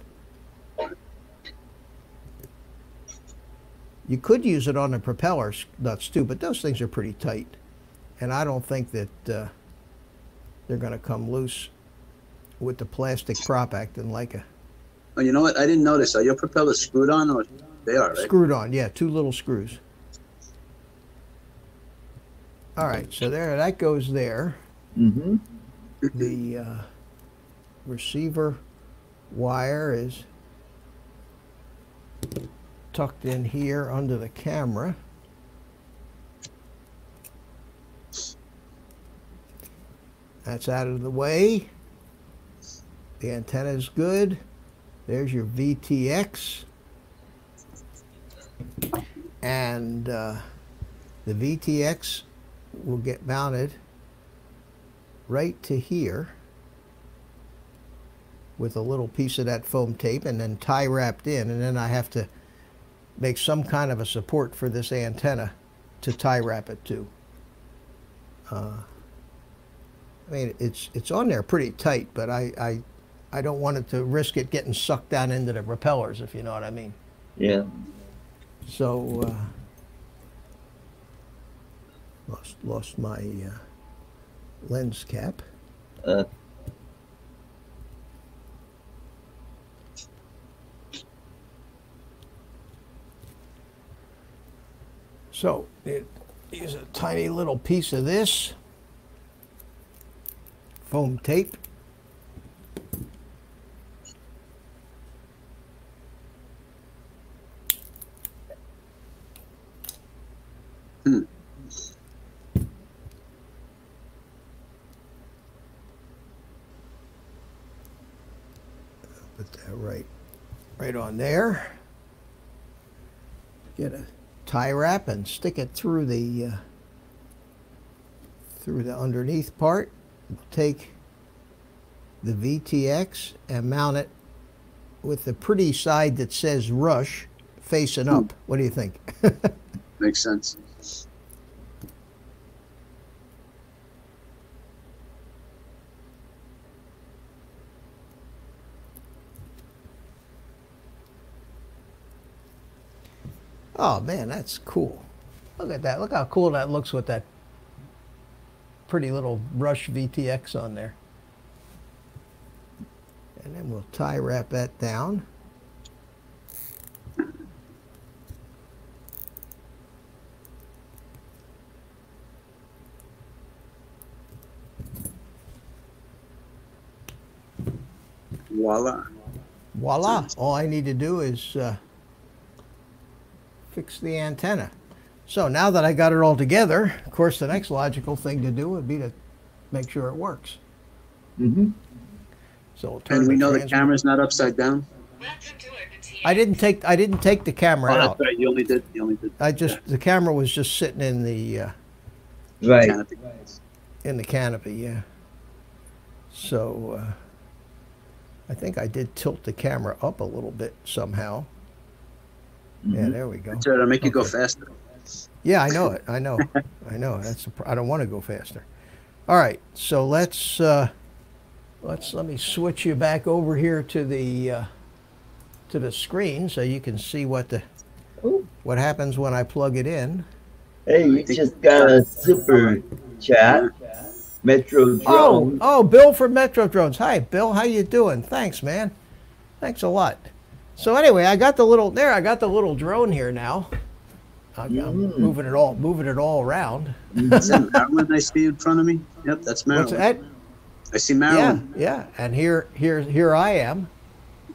you could use it on the propeller nuts too, but those things are pretty tight, and I don't think that they're going to come loose with the plastic prop acting like a... Oh, you know what? I didn't notice. Are your propellers screwed on? Or they are, right? Screwed on, yeah. Two little screws. All right, so there, that goes there. Mm-hmm. The receiver wire is tucked in here under the camera. That's out of the way. The antenna is good. There's your VTX. And the VTX will get mounted right to here with a little piece of that foam tape and then tie wrapped in, and then I have to make some kind of a support for this antenna to tie wrap it to. I mean, it's on there pretty tight, but I don't want it to risk it getting sucked down into the propellers, if you know what I mean. Yeah. So lost my lens cap. So it is a tiny little piece of this foam tape. Put that right on there. Get a tie wrap and stick it through the underneath part. Take the VTX and mount it with the pretty side that says rush facing up. What do you think? Makes sense. Oh man, that's cool. Look at that. Look how cool that looks with that pretty little brush VTX on there. And then we'll tie wrap that down. voila. Voila. All I need to do is fix the antenna. So now that I got it all together, of course, the next logical thing to do would be to make sure it works. Mm-hmm. So and we know the camera's not upside down. I didn't take the camera out. That's right. You only did. You only did. The camera was just sitting in the canopy. In the canopy, yeah. So I think I did tilt the camera up a little bit somehow. Mm-hmm. Yeah, there we go. That's right. It'll make you go faster. Yeah, I know it. I know. I know. That's. I don't want to go faster. All right. So let me switch you back over here to the screen so you can see what the what happens when I plug it in. Hey, we just got a super chat. Metro Drone. Oh, Bill from Metro Drones. Hi, Bill. How you doing? Thanks, man. Thanks a lot. So anyway, I got the little drone here now. I'm moving it all around. Is that Maryland I see in front of me? Yep, that's Maryland. What's that? I see Maryland. Yeah, yeah. And here I am,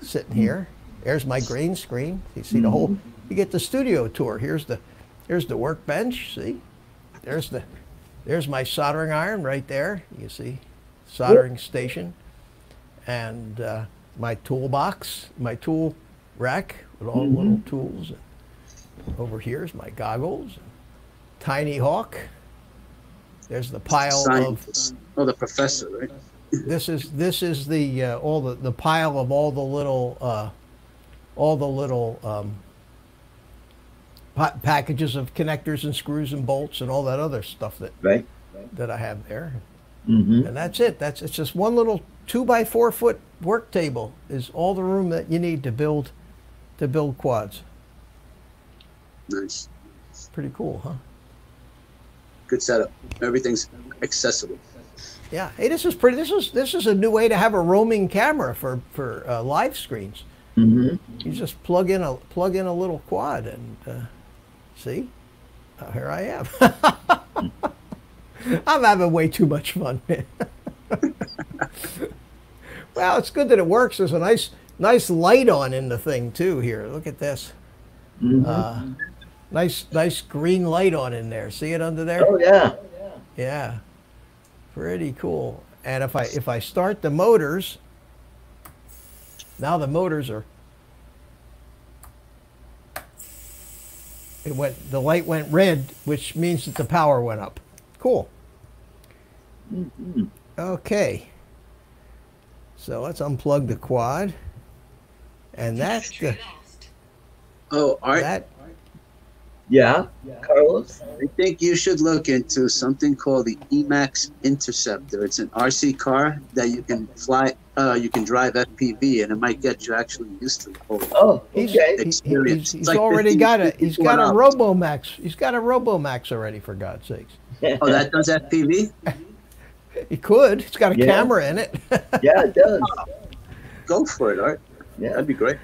sitting here. There's my green screen. You see the whole. You get the studio tour. Here's the workbench. See, there's my soldering iron right there. You see, soldering station, and my toolbox, my tool rack with all the little tools. Over here's my goggles, Tinyhawk. There's the pile of the professor. Right? This is the all the pile of all the little. Packages of connectors and screws and bolts and all that other stuff that that I have there, and that's it. It's just one little 2 by 4 foot work table is all the room that you need to build quads. Nice, pretty cool, huh? Good setup. Everything's accessible. Yeah. Hey, this is pretty. This is a new way to have a roaming camera for live screens. You just plug in a little quad and see, here I am. I'm having way too much fun, man. Well, it's good that it works. There's a nice light on in the thing too. Here, look at this. Nice green light on in there. See it under there? Oh yeah. Yeah, pretty cool. And if I start the motors. Now the motors are. It went. The light went red, which means that the power went up. Cool. Okay. So let's unplug the quad. And that's the. Oh, Art. That, yeah, Carlos. I think you should look into something called the Emax interceptor. It's an RC car that you can fly. You can drive FPV, and it might get you actually used to the whole experience. He's like already got it. He's got a RoboMax. He's got a RoboMax already, for God's sakes. Oh, that does FPV. It could. It's got a camera in it. Yeah, it does. Go for it, Art. Yeah, that'd be great.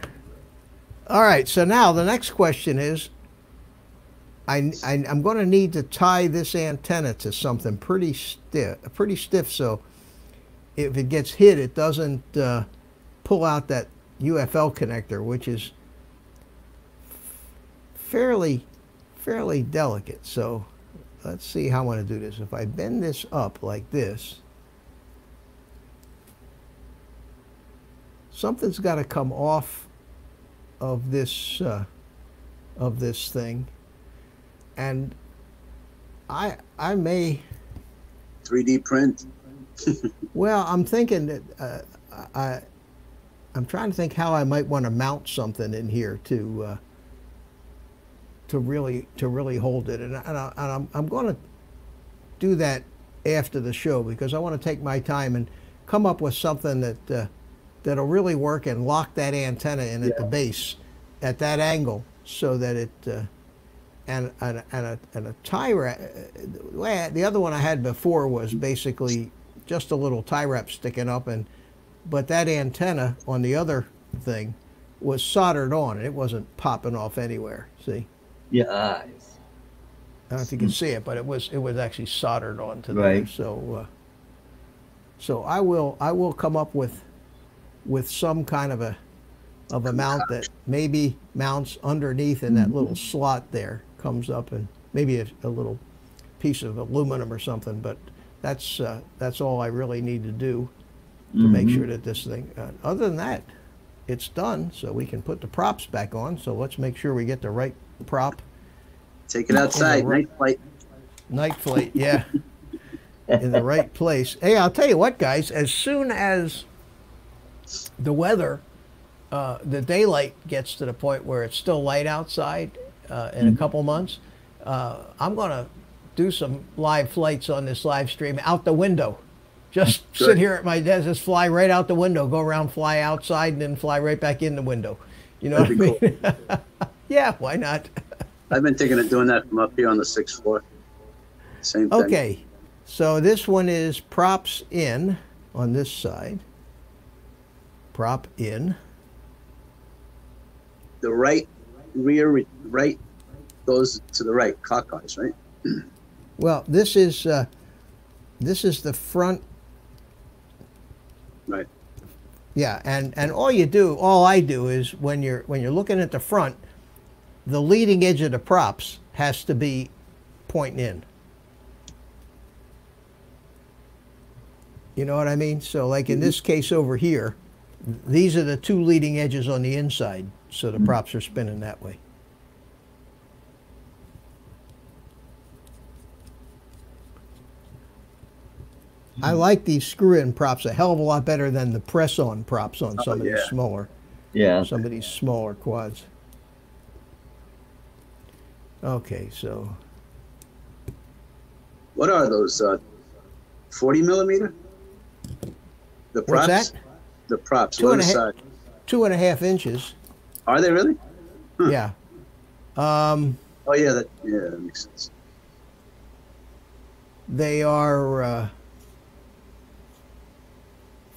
All right. So now the next question is. I'm going to need to tie this antenna to something pretty stiff, so if it gets hit, it doesn't pull out that UFL connector, which is fairly delicate. So let's see how I want to do this. If I bend this up like this, something's got to come off of this thing. And I may 3D print. Well, I'm thinking that I'm trying to think how I might want to mount something in here to really hold it. And I'm going to do that after the show because I want to take my time and come up with something that that'll really work and lock that antenna in at the base at that angle so that it. And a tie wrap. The other one I had before was basically just a little tie wrap sticking up, but that antenna on the other thing was soldered on, and it wasn't popping off anywhere. See? Yeah. I don't know if you can see it, but it was actually soldered onto there. So I will come up with with some kind of a mount that maybe mounts underneath in that little slot there, comes up, and maybe a little piece of aluminum or something. But that's all I really need to do to make sure that this thing, other than that, it's done. So we can put the props back on. So let's make sure we get the right prop. Take it outside, right, night flight. Night flight, yeah. In the right place. Hey, I'll tell you what, guys, as soon as the weather, the daylight gets to the point where it's still light outside in a couple months, I'm going to do some live flights on this live stream out the window. Just sit here at my desk, just fly right out the window, go around, fly outside, and then fly right back in the window. You know what I mean? Cool. Yeah, why not? I've been thinking of doing that from up here on the 6th floor. Same thing. Okay. So this one is props in on this side. Prop in. The right rear right goes to the right, clockwise, right? Well, this is the front. Right. Yeah, and all you do, all I do is when you're looking at the front, the leading edge of the props has to be pointing in. You know what I mean? So like in this case over here, these are the two leading edges on the inside. So the props are spinning that way. I like these screw-in props a hell of a lot better than the press-on props on some of these smaller, some of these smaller quads. Okay, so what are those? 40 millimeter. The props. What's that? The props. 2.5 inches. Are they really? Huh. Yeah. Oh yeah. That makes sense. They are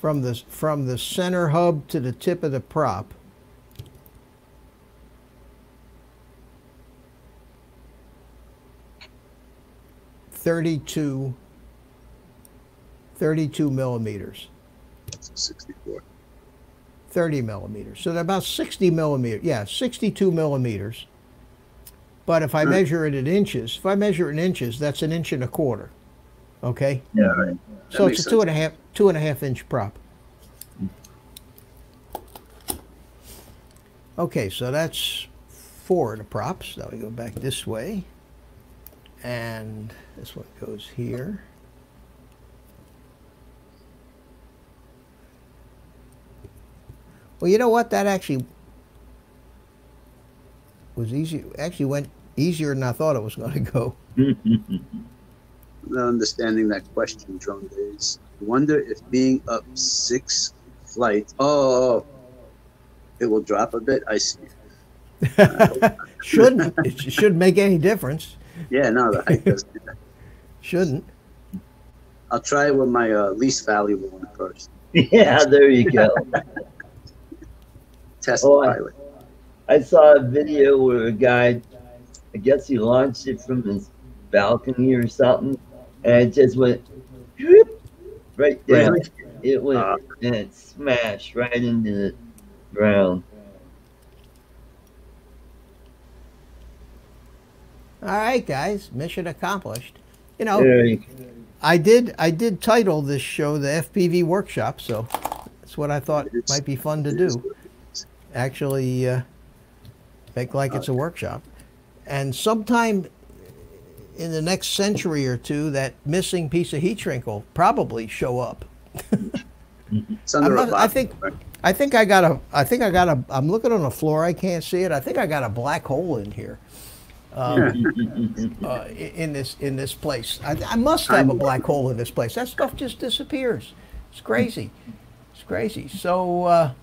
from the center hub to the tip of the prop. Thirty-two millimeters. 64. 30 millimeters. So they're about 60 millimeters. Yeah, 62 millimeters. But if I measure it in inches, if I measure it in inches, that's 1.25 inches. Okay? Yeah, right. That so it's a 2.5 inch prop. Okay, so that's 4 of the props. Now we go back this way. And this one goes here. Well, you know what? That actually was easy. Actually went easier than I thought it was going to go. Not understanding that question, Drone Days. Wonder if being up 6 flights. Oh, it will drop a bit. I see. Shouldn't. It shouldn't make any difference. Yeah, no, the height doesn't do that. Shouldn't. I'll try it with my least valuable one first. Yeah, there you go. Oh, I saw a video where a guy, I guess he launched it from his balcony or something, and it just went whoop, right down. Really? It went and it smashed right into the ground. All right, guys, mission accomplished. You know, I did title this show the FPV Workshop, so that's what I thought might be fun to do. Actually make like it's a workshop, and sometime in the next century or two that missing piece of heat shrink will probably show up. I think I got a I'm looking on the floor, I can't see it. I think I got a black hole in here, in this place. I must have a black hole in this place. That stuff just disappears. It's crazy. It's crazy. So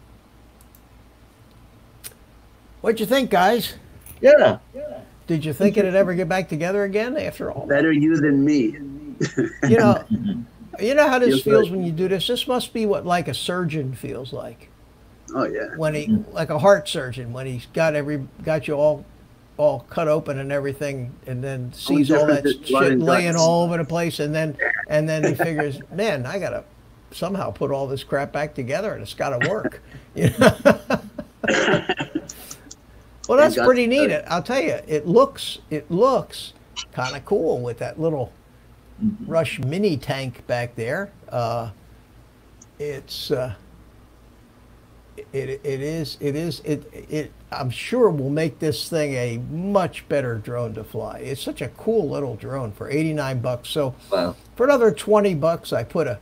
what'd you think, guys? Yeah. Did you think it'd ever get back together again after all? Better you than me. You know how this feels when you do this? This must be what like a surgeon feels like. Oh yeah. When he like a heart surgeon, when he's got you all cut open and everything, and then sees all that shit laying all over the place, and then he figures, man, I gotta somehow put all this crap back together, and it's got to work. You know? Well, that's pretty neat. I'll tell you, it looks kind of cool with that little Rush mini tank back there. It I'm sure will make this thing a much better drone to fly. It's such a cool little drone for $89. So wow. For another $20, I put a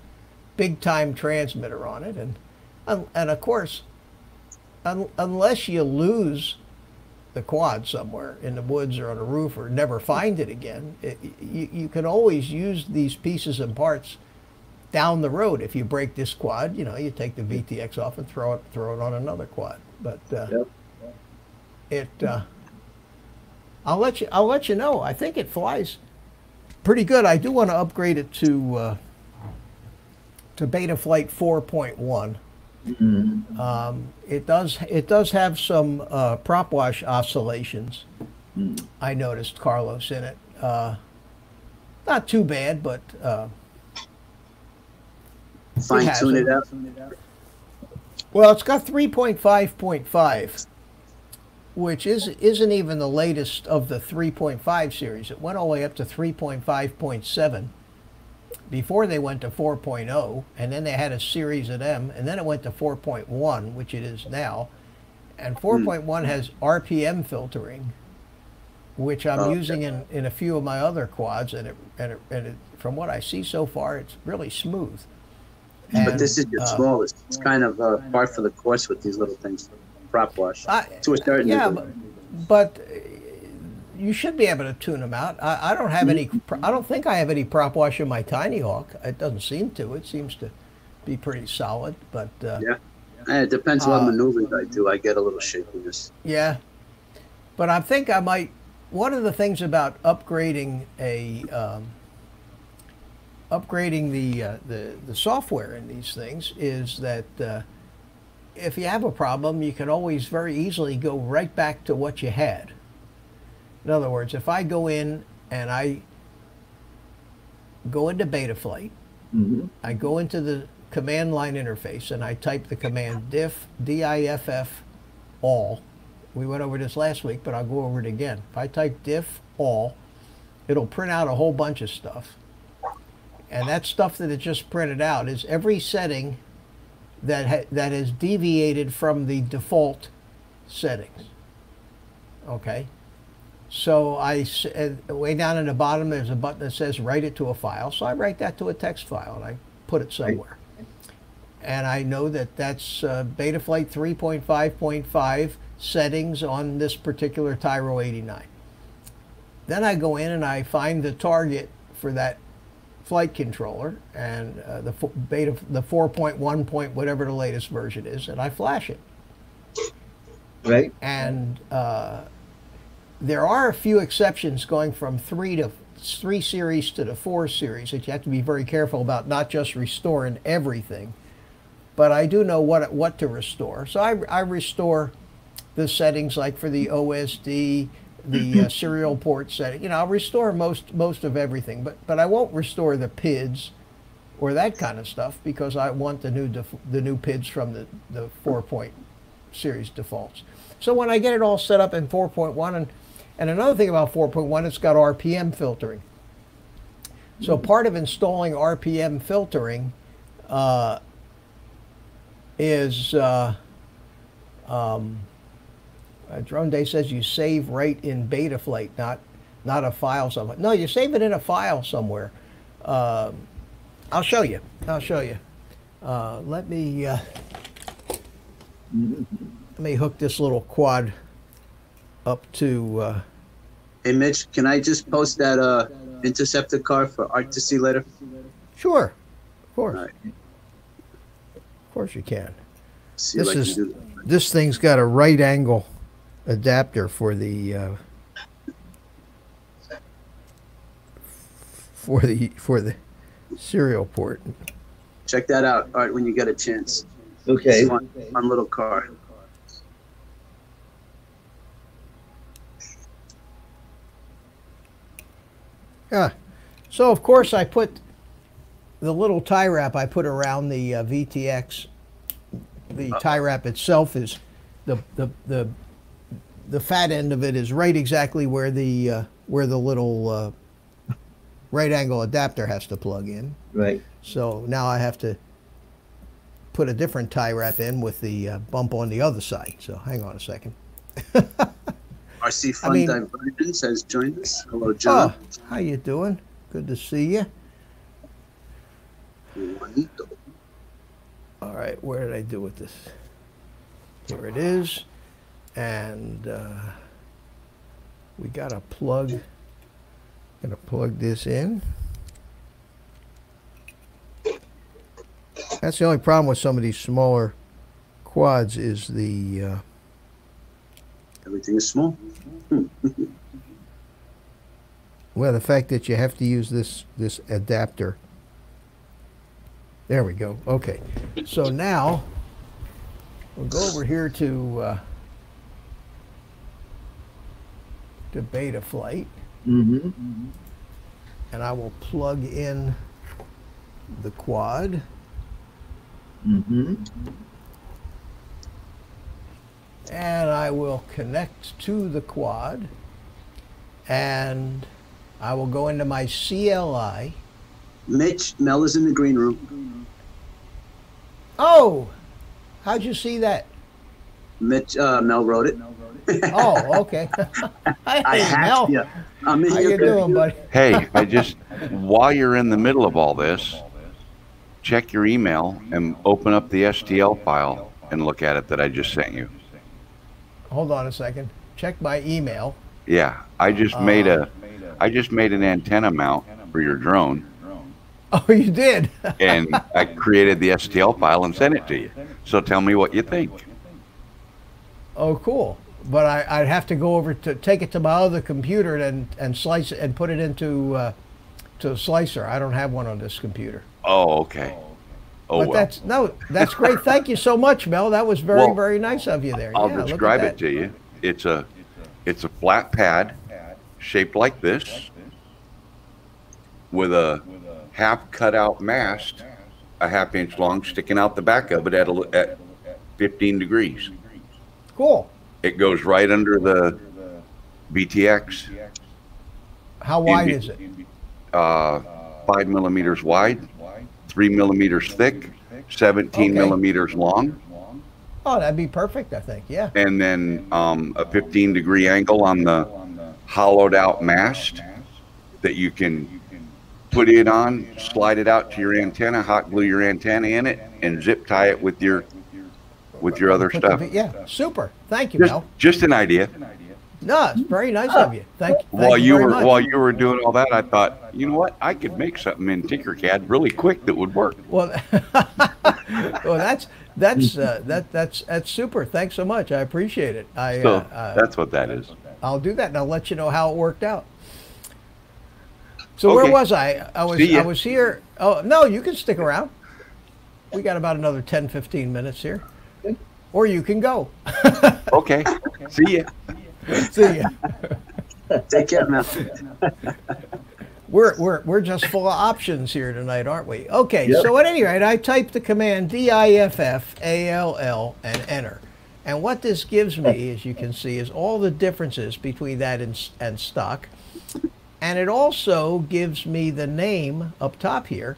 big time transmitter on it, and of course, unless you lose the quad somewhere in the woods or on a roof or never find it again, you can always use these pieces and parts down the road. If you break this quad, you know, you take the VTX off and throw it on another quad. But I'll let you know. I think it flies pretty good. I do want to upgrade it to Betaflight 4.1. Mm-hmm. It does have some prop wash oscillations. Mm. I noticed, Carlos, in it. Not too bad, but fine-tune it up. Well, it's got 3.5.5, which isn't even the latest of the 3.5 series. It went all the way up to 3.5.7. Before they went to 4.0, and then they had a series of them, and then it went to 4.1, which it is now. And 4.1 has RPM filtering, which I'm using in a few of my other quads, and from what I see so far, it's really smooth. And, but this is your smallest. It's kind of par for the course with these little things, prop wash. To a certain degree. But you should be able to tune them out. I don't have any. I don't think I have any prop wash in my Tinyhawk. It doesn't seem to. It seems to be pretty solid. But it depends on what maneuvers I do. I get a little shakiness. Yeah, but I think I might. One of the things about upgrading the software in these things is that if you have a problem, you can always very easily go right back to what you had. In other words, if I go in and I go into Betaflight, mm-hmm. I go into the command line interface and I type the command diff all. We went over this last week, but I'll go over it again. If I type diff all, it'll print out a whole bunch of stuff. And that stuff that it just printed out is every setting that has deviated from the default settings. Okay? So I said, way down at the bottom, there's a button that says write it to a file. So I write that to a text file and I put it somewhere. Right. And I know that that's Betaflight 3.5.5 settings on this particular Tyro129. Then I go in and I find the target for that flight controller and the 4.1 point, whatever the latest version is, and I flash it. Right. And there are a few exceptions going from three series to the 4 series that you have to be very careful about, not just restoring everything. But I do know what to restore. So I restore the settings like for the OSD, the serial port setting. You know, I'll restore most of everything, but I won't restore the PIDs or that kind of stuff because I want the new PIDs from the 4 series defaults. So when I get it all set up in 4.1, and another thing about 4.1, it's got RPM filtering. So part of installing RPM filtering Drone Day says you save right in Betaflight, not a file somewhere. No, you save it in a file somewhere. I'll show you. Let me hook this little quad up to. Hey Mitch, can I just post that interceptor car for Art to see later? Sure, of course. Right. Of course you can. See this thing's got a right angle adapter for the serial port. Check that out, Art, when you get a chance. Okay. One little car. So of course I put the little tie wrap I put around the VTX, the tie wrap itself is the fat end of it is right exactly where the little right angle adapter has to plug in. Right. So now I have to put a different tie wrap in with the bump on the other side. So hang on a second. RC Fun Divergence has joined us. Hello, John. Oh, how you doing? Good to see you. Bonito. All right, where did I do with this? Here it is. And we got to plug. Gonna plug this in. That's the only problem with some of these smaller quads is the everything is small. Well, the fact that you have to use this adapter. There we go. Okay, so now we'll go over here to Betaflight. Mm-hmm. And I will plug in the quad. Mm-hmm. And I will connect to the quad. And I will go into my CLI. Mitch, Mel is in the green room. Oh, how'd you see that? Mitch, Mel wrote it. Oh, okay. I hacked you. How you doing, buddy? Hey, I just, while you're in the middle of all this, check your email and open up the STL file and look at it that I just sent you. Hold on a second. Check my email. Yeah, I just made an antenna mount for your drone. Oh, you did? And I created the STL file and sent it to you. So tell me what you think. Oh, cool. But I'd have to go over to take it to my other computer and slice it and put it into to a slicer. I don't have one on this computer. Oh, okay. Oh, but well. That's great. Thank you so much, Mel. That was very, well, very nice of you there. I'll describe it to you. It's a flat pad shaped like this with a half cut out mast, a ½ inch long, sticking out the back of it at 15 degrees. Cool. It goes right under the VTX. How wide is it? 5 millimeters wide, 3 millimeters thick, 17 millimeters long. Oh, that'd be perfect, I think, yeah. And then a 15-degree angle on the hollowed-out mast that you can put it on, slide it out to your antenna, hot glue your antenna in it, and zip tie it with your other stuff. Yeah, super. Thank you, Mel. Just an idea. No, it's very nice of you. While you were doing all that, I thought, you know what? I could make something in Tinkercad really quick that would work. Well, well, that's super. Thanks so much. I appreciate it. So that's what that is. I'll do that, and I'll let you know how it worked out. So okay. Where was I? I was here. Oh no, you can stick around. We got about another 10, 15 minutes here. Or you can go. Okay. See ya. See ya. Take care, man. We're just full of options here tonight, aren't we? Okay. Yep. So at any rate, I typed the command DIFF ALL and enter. And what this gives me, as you can see, is all the differences between that and stock. And it also gives me the name up top here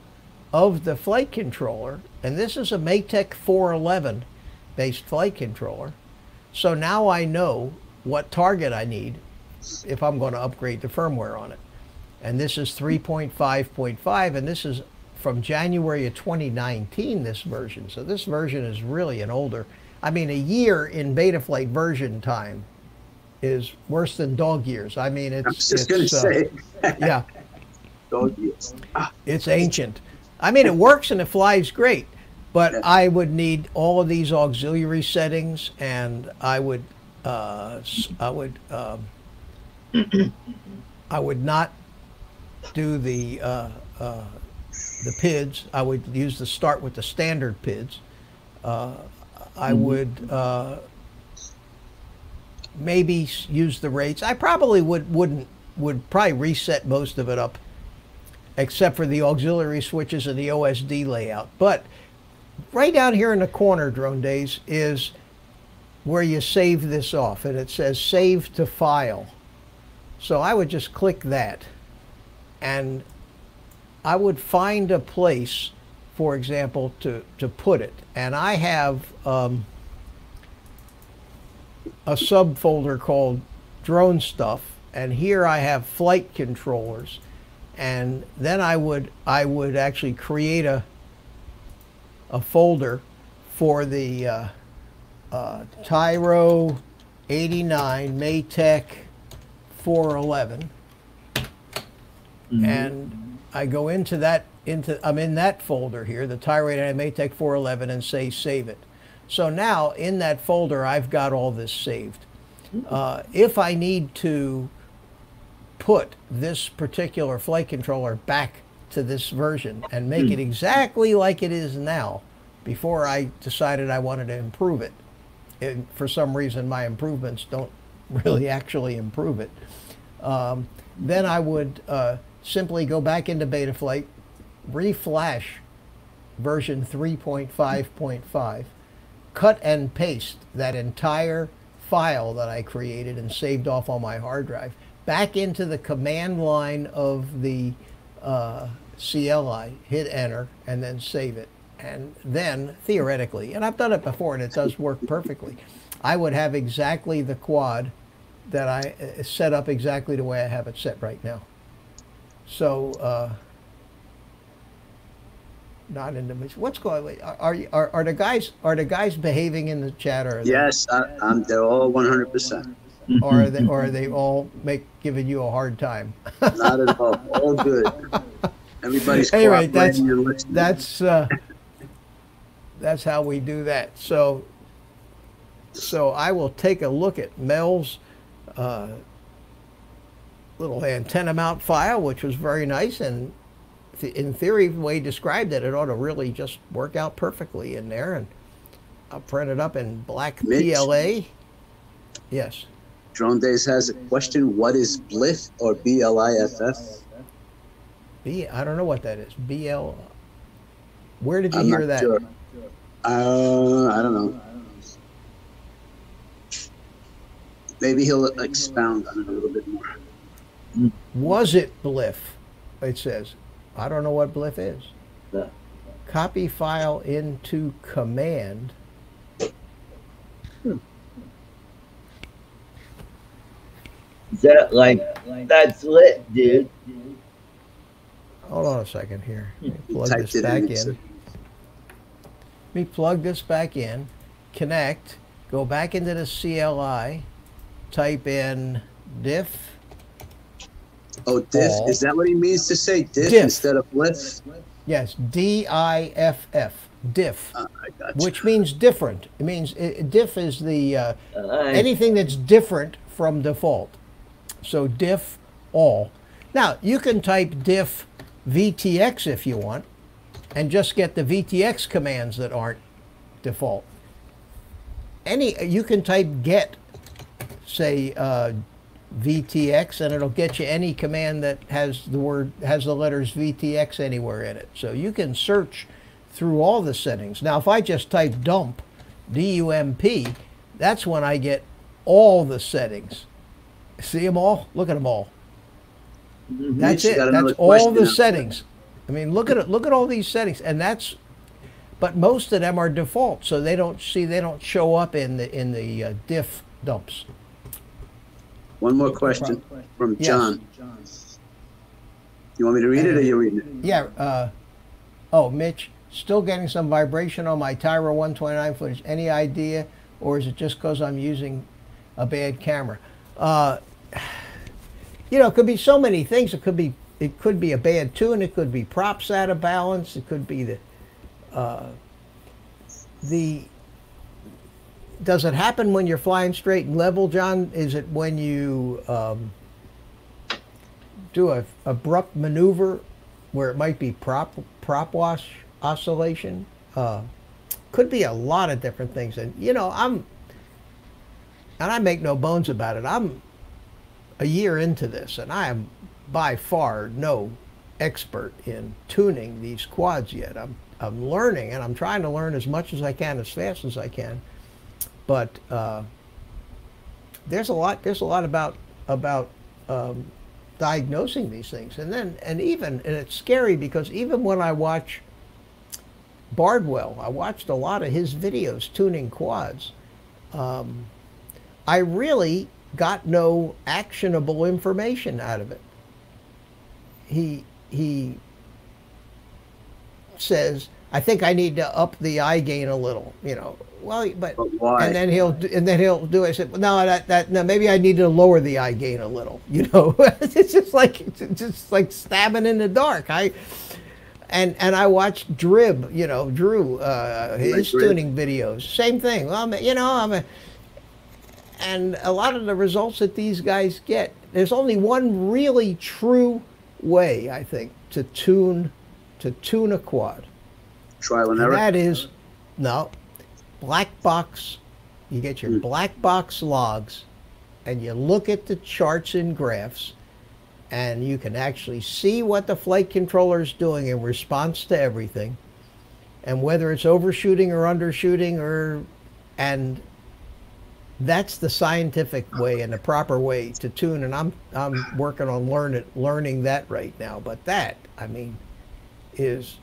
of the flight controller. And this is a Maytek 411. Based flight controller. So now I know what target I need if I'm going to upgrade the firmware on it. And this is 3.5.5, and this is from January of 2019, this version. So this version is really an older, I mean, a year in Betaflight version time is worse than dog years. I mean, it's, I was just gonna say. Yeah. Dog years. It's ancient. I mean, it works and it flies great. But I would need all of these auxiliary settings, and I would not do the PIDs. I would use the start with the standard PIDs. I would maybe use the rates. I probably would probably reset most of it up except for the auxiliary switches and the OSD layout. But right down here in the corner, Drone Days, is where you save this off, and it says save to file. So I would just click that, and I would find a place, for example, to put it. And I have a subfolder called Drone Stuff, and here I have flight controllers. And then I would actually create a folder for the Tyro 89 Maytech 411, mm-hmm. and I go into that I'm in that folder here, the Tyro 89 Maytech 411, and say save it. So now in that folder I've got all this saved. Mm-hmm. If I need to put this particular flight controller back to this version and make it exactly like it is now, before I decided I wanted to improve it. And for some reason, my improvements don't really actually improve it. Then I would simply go back into Betaflight, reflash version 3.5.5, cut and paste that entire file that I created and saved off on my hard drive back into the command line of the CLI, hit enter, and then save it. And then, theoretically, and I've done it before and it does work perfectly, I would have exactly the quad that I set up exactly the way I have it set right now. So, not in the, what's going on? Are the guys behaving in the chat? Or yes, they're all 100%. Or are they all giving you a hard time? Not at all. All good. Everybody's cooperating. Anyway, that's how we do that. So I will take a look at Mel's little antenna mount file, which was very nice, and in theory, the way he described it, it ought to really just work out perfectly in there. And I'll print it up in black PLA. Yes. Drone Days has a question. What is BLIFF or BLIFF? I don't know what that is. BL. Where did you hear that? Sure. I don't know. Maybe he'll expound on it a little bit more. Was it BLIFF? It says. I don't know what BLIFF is. Yeah. Copy file into command. Is that like, that's lit, dude? Hold on a second here. Let me plug this back in. Let me plug this back in. Connect. Go back into the CLI. Type in diff. Oh, diff. All. Is that what he means to say? Diff, instead of lift? Yes, D-I-F-F. Diff, which means different. It means diff is the anything that's different from default. So diff all. Now you can type diff VTX if you want, and just get the VTX commands that aren't default. You can type get, say VTX, and it'll get you any command that has the letters VTX anywhere in it. So you can search through all the settings. Now, if I just type dump, D-U-M-P, that's when I get all the settings. See them all? Look at them all. That's it. That's all the settings. I mean, look at it. Look at all these settings, and that's. But most of them are default, so they don't see. They don't show up in the diff dumps. One more question from John. Yes. You want me to read it, or you reading it? Yeah. Oh, Mitch. Still getting some vibration on my Tyro129 footage. Any idea, or is it just because I'm using a bad camera? You know, it could be so many things. It could be a bad tune. It could be props out of balance. It could be the. Does it happen when you're flying straight and level, John? Is it when you do a abrupt maneuver where it might be prop wash? Oscillation, could be a lot of different things. And you know, I make no bones about it, I'm a year into this and I am by far no expert in tuning these quads yet. I'm learning, and I'm trying to learn as much as I can, as fast as I can. But there's a lot about diagnosing these things, and it's scary because even when I watch Bardwell, I watched a lot of his videos tuning quads. I really got no actionable information out of it. He says, I think I need to up the eye gain a little, you know. Well, but why? And then he'll do. I said, well, no, no, maybe I need to lower the eye gain a little, you know. it's just like stabbing in the dark. And I watched Drib, you know, Drew, his tuning videos. Same thing. Well, and a lot of the results that these guys get. There's only one really true way, I think, to tune a quad. Trial and error. That is, no, black box. You get your black box logs, and you look at the charts and graphs, and you can actually see what the flight controller is doing in response to everything, and whether it's overshooting or undershooting, and that's the scientific way and the proper way to tune. And I'm working on learning that right now. But that, I mean, is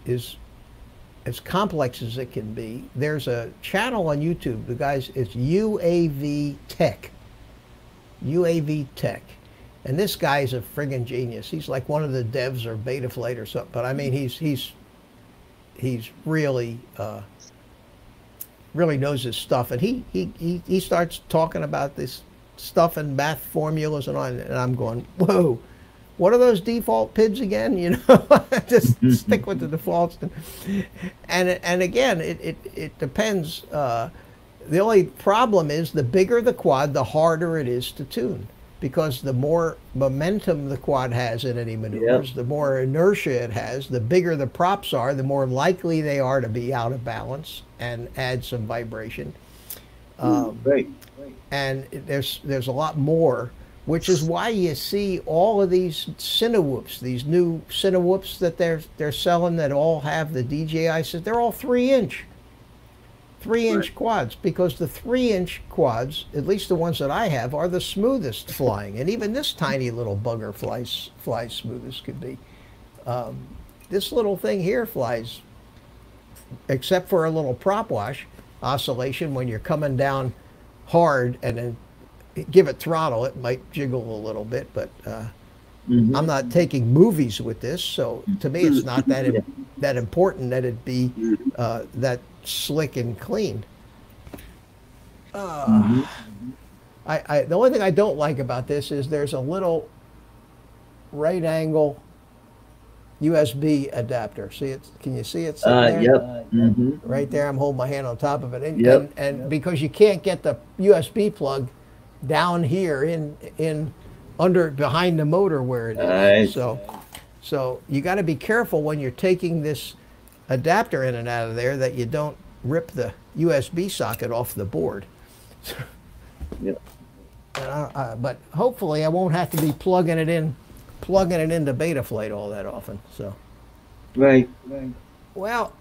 as complex as it can be. There's a channel on YouTube, the guys, it's UAV Tech. And this guy's a friggin' genius. He's like one of the devs or Betaflight or something. But I mean, he's really really knows his stuff. And he starts talking about this stuff and math formulas and all. And I'm going, whoa, what are those default PIDs again? You know, just stick with the defaults. And again, it depends. The only problem is the bigger the quad, the harder it is to tune. Because the more momentum the quad has in any maneuvers, the more inertia it has, the bigger the props are, the more likely they are to be out of balance and add some vibration. And there's a lot more, which is why you see all of these Cinewhoops, these new Cinewhoops that they're selling that all have the DJI. They're all 3-inch quads, because the 3-inch quads, at least the ones that I have, are the smoothest flying, and even this tiny little bugger flies smooth as could be. This little thing here flies, except for a little prop wash oscillation when you're coming down hard and then give it throttle, it might jiggle a little bit, but I'm not taking movies with this, so to me it's not that important that it be that slick and clean. The only thing I don't like about this is there's a little right angle USB adapter. See it? Can you see it? There? Yep. Right there. I'm holding my hand on top of it, and because you can't get the USB plug down here in under behind the motor where it is. So you got to be careful when you're taking this adapter in and out of there that you don't rip the USB socket off the board. But hopefully I won't have to be plugging it into Betaflight all that often. So well,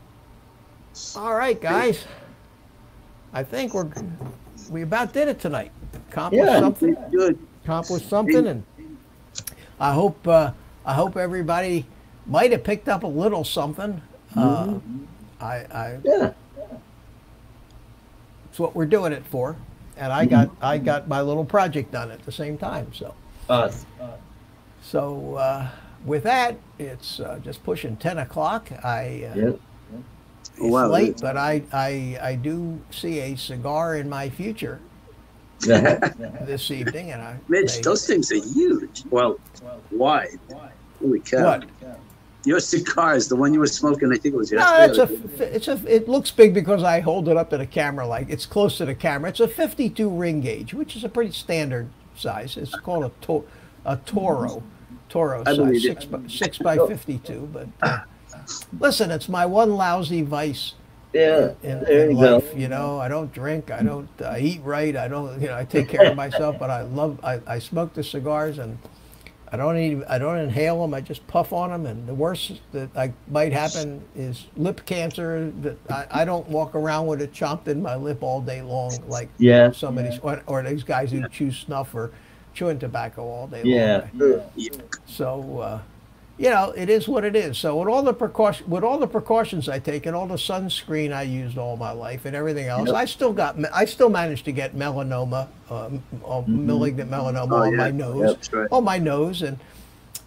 all right, guys, I think we about did it tonight. Accomplished something, and I hope everybody might have picked up a little something. It's what we're doing it for, and I got my little project done at the same time. So with that, it's just pushing 10 o'clock. It's late, but I do see a cigar in my future this evening, and Mitch, those things are huge. Well, wide. Holy cow! What? Your cigar is the one you were smoking. I think it was yesterday. No, it looks big because I hold it up to the camera, like it's close to the camera. It's a 52 ring gauge, which is a pretty standard size. It's called a Toro size, 6 by 52. But listen, it's my one lousy vice. Yeah, in life, you know, I don't drink, I don't eat right, I don't, you know, I take care of myself, but I smoke the cigars, and I don't inhale them. I just puff on them, and the worst that might happen is lip cancer. That I don't walk around with it chomped in my lip all day long, like somebody's or these guys who chew snuff or chewing tobacco all day long. Yeah. So you know, it is what it is. So with all the precautions I take and all the sunscreen I used all my life and everything else, I still managed to get melanoma, malignant melanoma on my nose, on my nose, and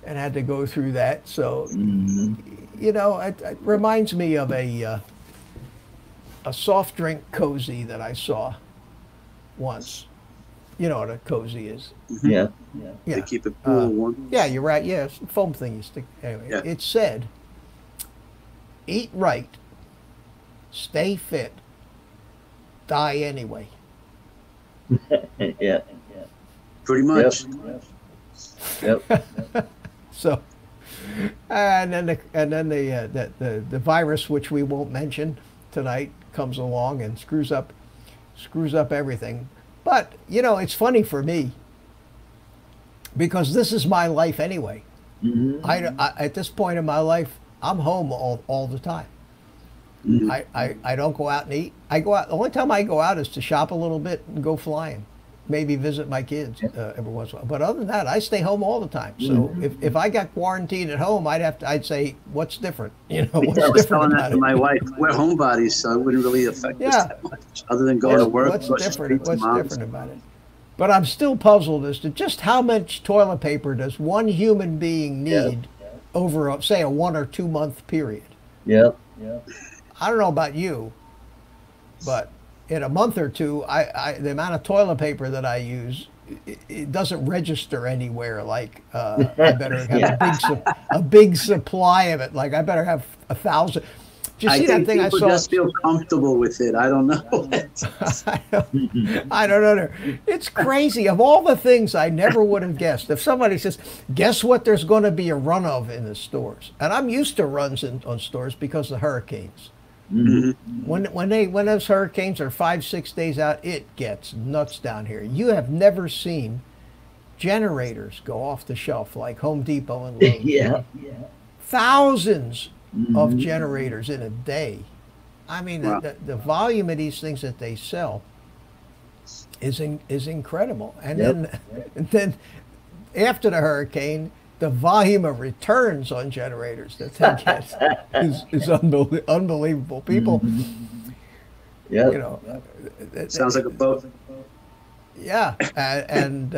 had to go through that. So you know, it reminds me of a soft drink cozy that I saw once. You know what a cozy is. Yeah. They keep it cool and warm. Yeah, you're right. Yeah, it's the foam thing you stick. Anyway, it said, eat right, stay fit, die anyway. Pretty much. Yep. So, and then the virus, which we won't mention tonight, comes along and screws up everything. But, you know, it's funny for me because this is my life anyway. At this point in my life, I'm home all the time. I don't go out and eat. I go out. The only time I go out is to shop a little bit and go flying, maybe visit my kids every once in a while. But other than that, I stay home all the time. So if I got quarantined at home, I'd say, what's different? You know, what's different? I was telling that to my wife. We're homebodies, so it wouldn't really affect us that much, other than going to work. What's different about it? But I'm still puzzled as to just how much toilet paper does one human being need over, say, a 1 or 2 month period. I don't know about you, but in a month or two, the amount of toilet paper that I use, it doesn't register anywhere. Like I better have a big supply of it. Like I better have 1,000. Did you see that thing I saw? I just feel comfortable with it. I don't know. I don't know. It's crazy. Of all the things I never would have guessed. If somebody says, guess what there's going to be a run of in the stores. And I'm used to runs on stores because of hurricanes. When those hurricanes are 5-6 days out, it gets nuts down here. You have never seen generators go off the shelf like Home Depot and Lowe's. Thousands of generators in a day. I mean, the volume of these things that they sell is incredible. And then after the hurricane, the volume of returns on generators that they get is unbelievable. People, you know, sounds like a boat. And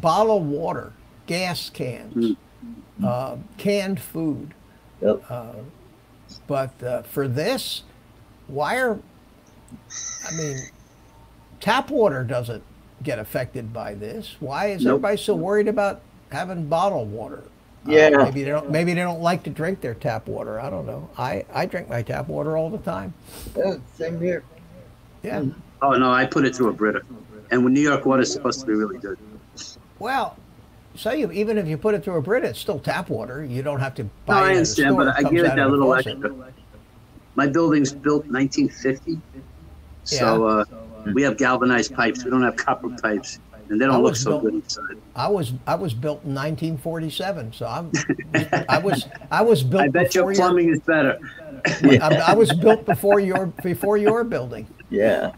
bottled water, gas cans, canned food. But for this, I mean, tap water doesn't get affected by this. Why is everybody so worried about having bottled water? Maybe they don't like to drink their tap water. I don't know. I drink my tap water all the time. Same here. Yeah. Oh no, I put it through a Brita, and New York water is supposed to be really good. Well, so even if you put it through a Brita, it's still tap water. You don't have to buy it. No, I understand, but I give it that little extra. My building's built 1950, so we have galvanized pipes. We don't have copper pipes. And they don't look so good inside. I was built in 1947, so I was built. I bet your plumbing is better. I was built before your building. Yeah.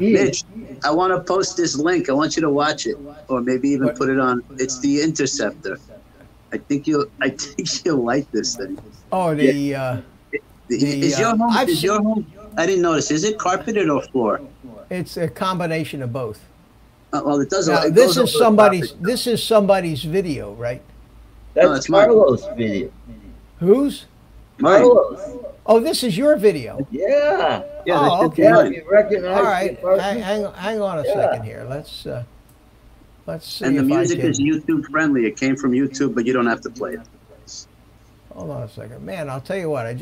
Mitch, I want to post this link. I want you to watch it, or maybe even put it on. It's the Interceptor. I think you'll like this thing. Oh, is your home? I didn't notice. Is it carpeted or floor? It's a combination of both. Well, it does. Now, this is somebody's video, right? That's Carlos' video. Whose? Carlos. Oh, this is your video. Yeah. Oh, okay. All right. Hang on a second here. Let's see. And the music is YouTube friendly. It came from YouTube, but you don't have to play it. Hold on a second, man. I'll tell you what. I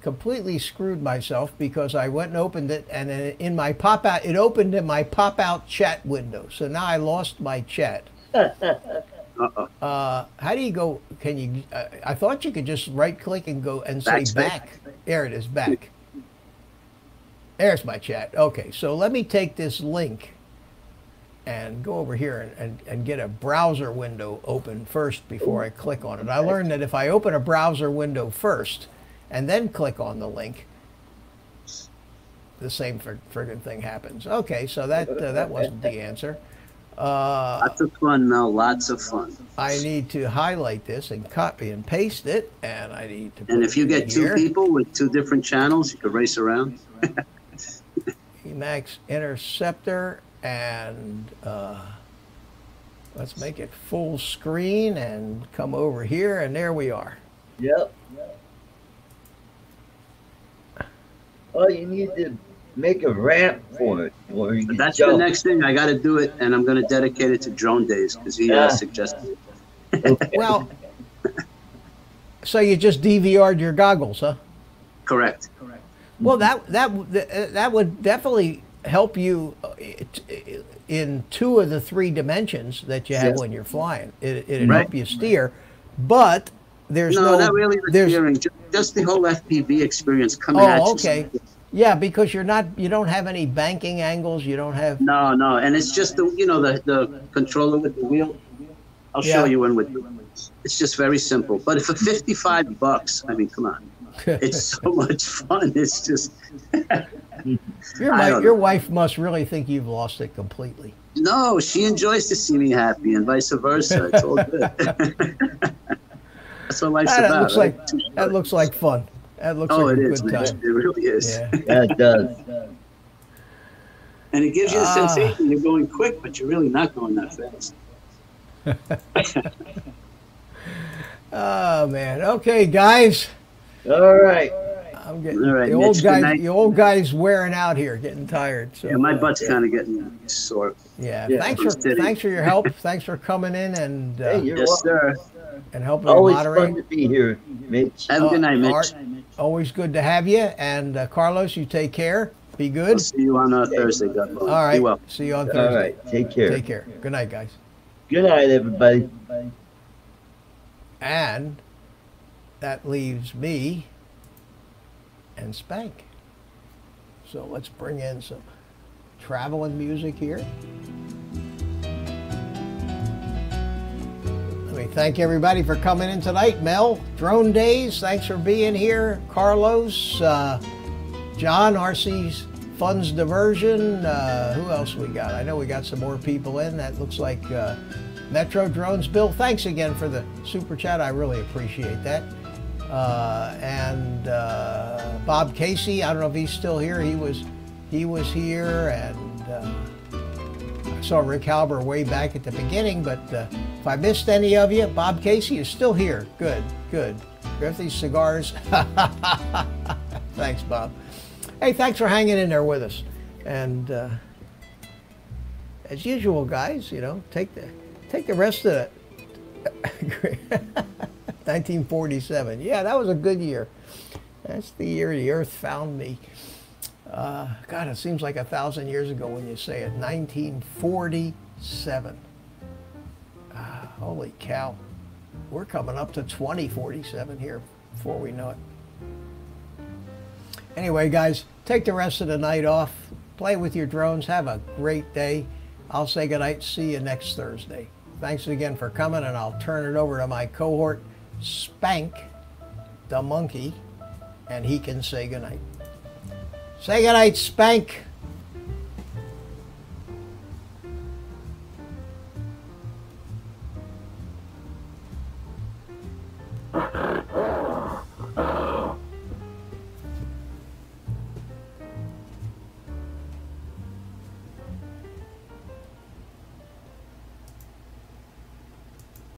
completely screwed myself because I went and opened it, and in my pop-out, it opened in my pop-out chat window. So now I lost my chat. How do you go? Can you? I thought you could just right-click and go and say back. There it is, back. There's my chat. Okay, so let me take this link and go over here and get a browser window open first before I click on it. I learned that if I open a browser window first and then click on the link, the same friggin' thing happens. Okay, so that wasn't the answer. Lots of fun, Mel. Lots of fun. I need to highlight this and copy and paste it, and I need to. And if you get two people with two different channels, you can race around. Emax interceptor, and let's make it full screen and come over here, and there we are. Yep. Oh, you need to make a ramp for it. But that's the next thing. I got to do it, and I'm going to dedicate it to Drone Days because he suggested it. Well, so you just DVR'd your goggles, huh? Correct. Correct. Well, that would definitely help you in two of the three dimensions that you have when you're flying. It'd help you steer, but there's not really the steering. Just the whole FPV experience coming at you. Oh, okay. Yeah, because you're not, you don't have any banking angles. You don't have. No, no, and it's just the, you know, the controller with the wheel. I'll show you one with. It's just very simple. But for $55, I mean, come on, it's so much fun. It's just. Your wife must really think you've lost it completely. No, she enjoys to see me happy, and vice versa. It's all good. That's what life's about. Looks like, that looks like fun. That looks like a good time. It really is. Yeah, it does. And it gives you the sensation you're going quick, but you're really not going that fast. Oh, man. Okay, guys. All right. I'm getting the old Mitch, guys. The old guy's wearing out here, getting tired. So, yeah, my butt's kind of getting sore. Yeah. Thanks for your help. Thanks for coming in and hey, yes, sir. And helping moderate. Always fun to be here, Mitch. Have a good night, Mitch. Art, always good to have you. And Carlos, you take care. Be good. I'll see you on Thursday. God bless. All right. Be well. See you on Thursday. All right. Take care. Take care. Good night, guys. Good night, everybody. And that leaves me and Spank. So let's bring in some traveling music here. Let me thank everybody for coming in tonight. Mel, Drone Days, thanks for being here. Carlos, John, RC's Funds Diversion. Who else we got? I know we got some more people in. That looks like Metro Drones. Bill, thanks again for the super chat. I really appreciate that. And Bob Casey, I don't know if he's still here. He was here, and I saw Rick Halber way back at the beginning, but. If I missed any of you, Bob Casey is still here. Good, good. Grifty's Cigars. Thanks, Bob. Hey, thanks for hanging in there with us. And as usual, guys, you know, take the rest of it. 1947. Yeah, that was a good year. That's the year the Earth found me. God, it seems like 1,000 years ago when you say it. 1947. Holy cow, we're coming up to 2047 here before we know it. Anyway, guys, take the rest of the night off. Play with your drones. Have a great day. I'll say goodnight. See you next Thursday. Thanks again for coming, and I'll turn it over to my cohort, Spank the Monkey, and he can say goodnight. Say goodnight, Spank.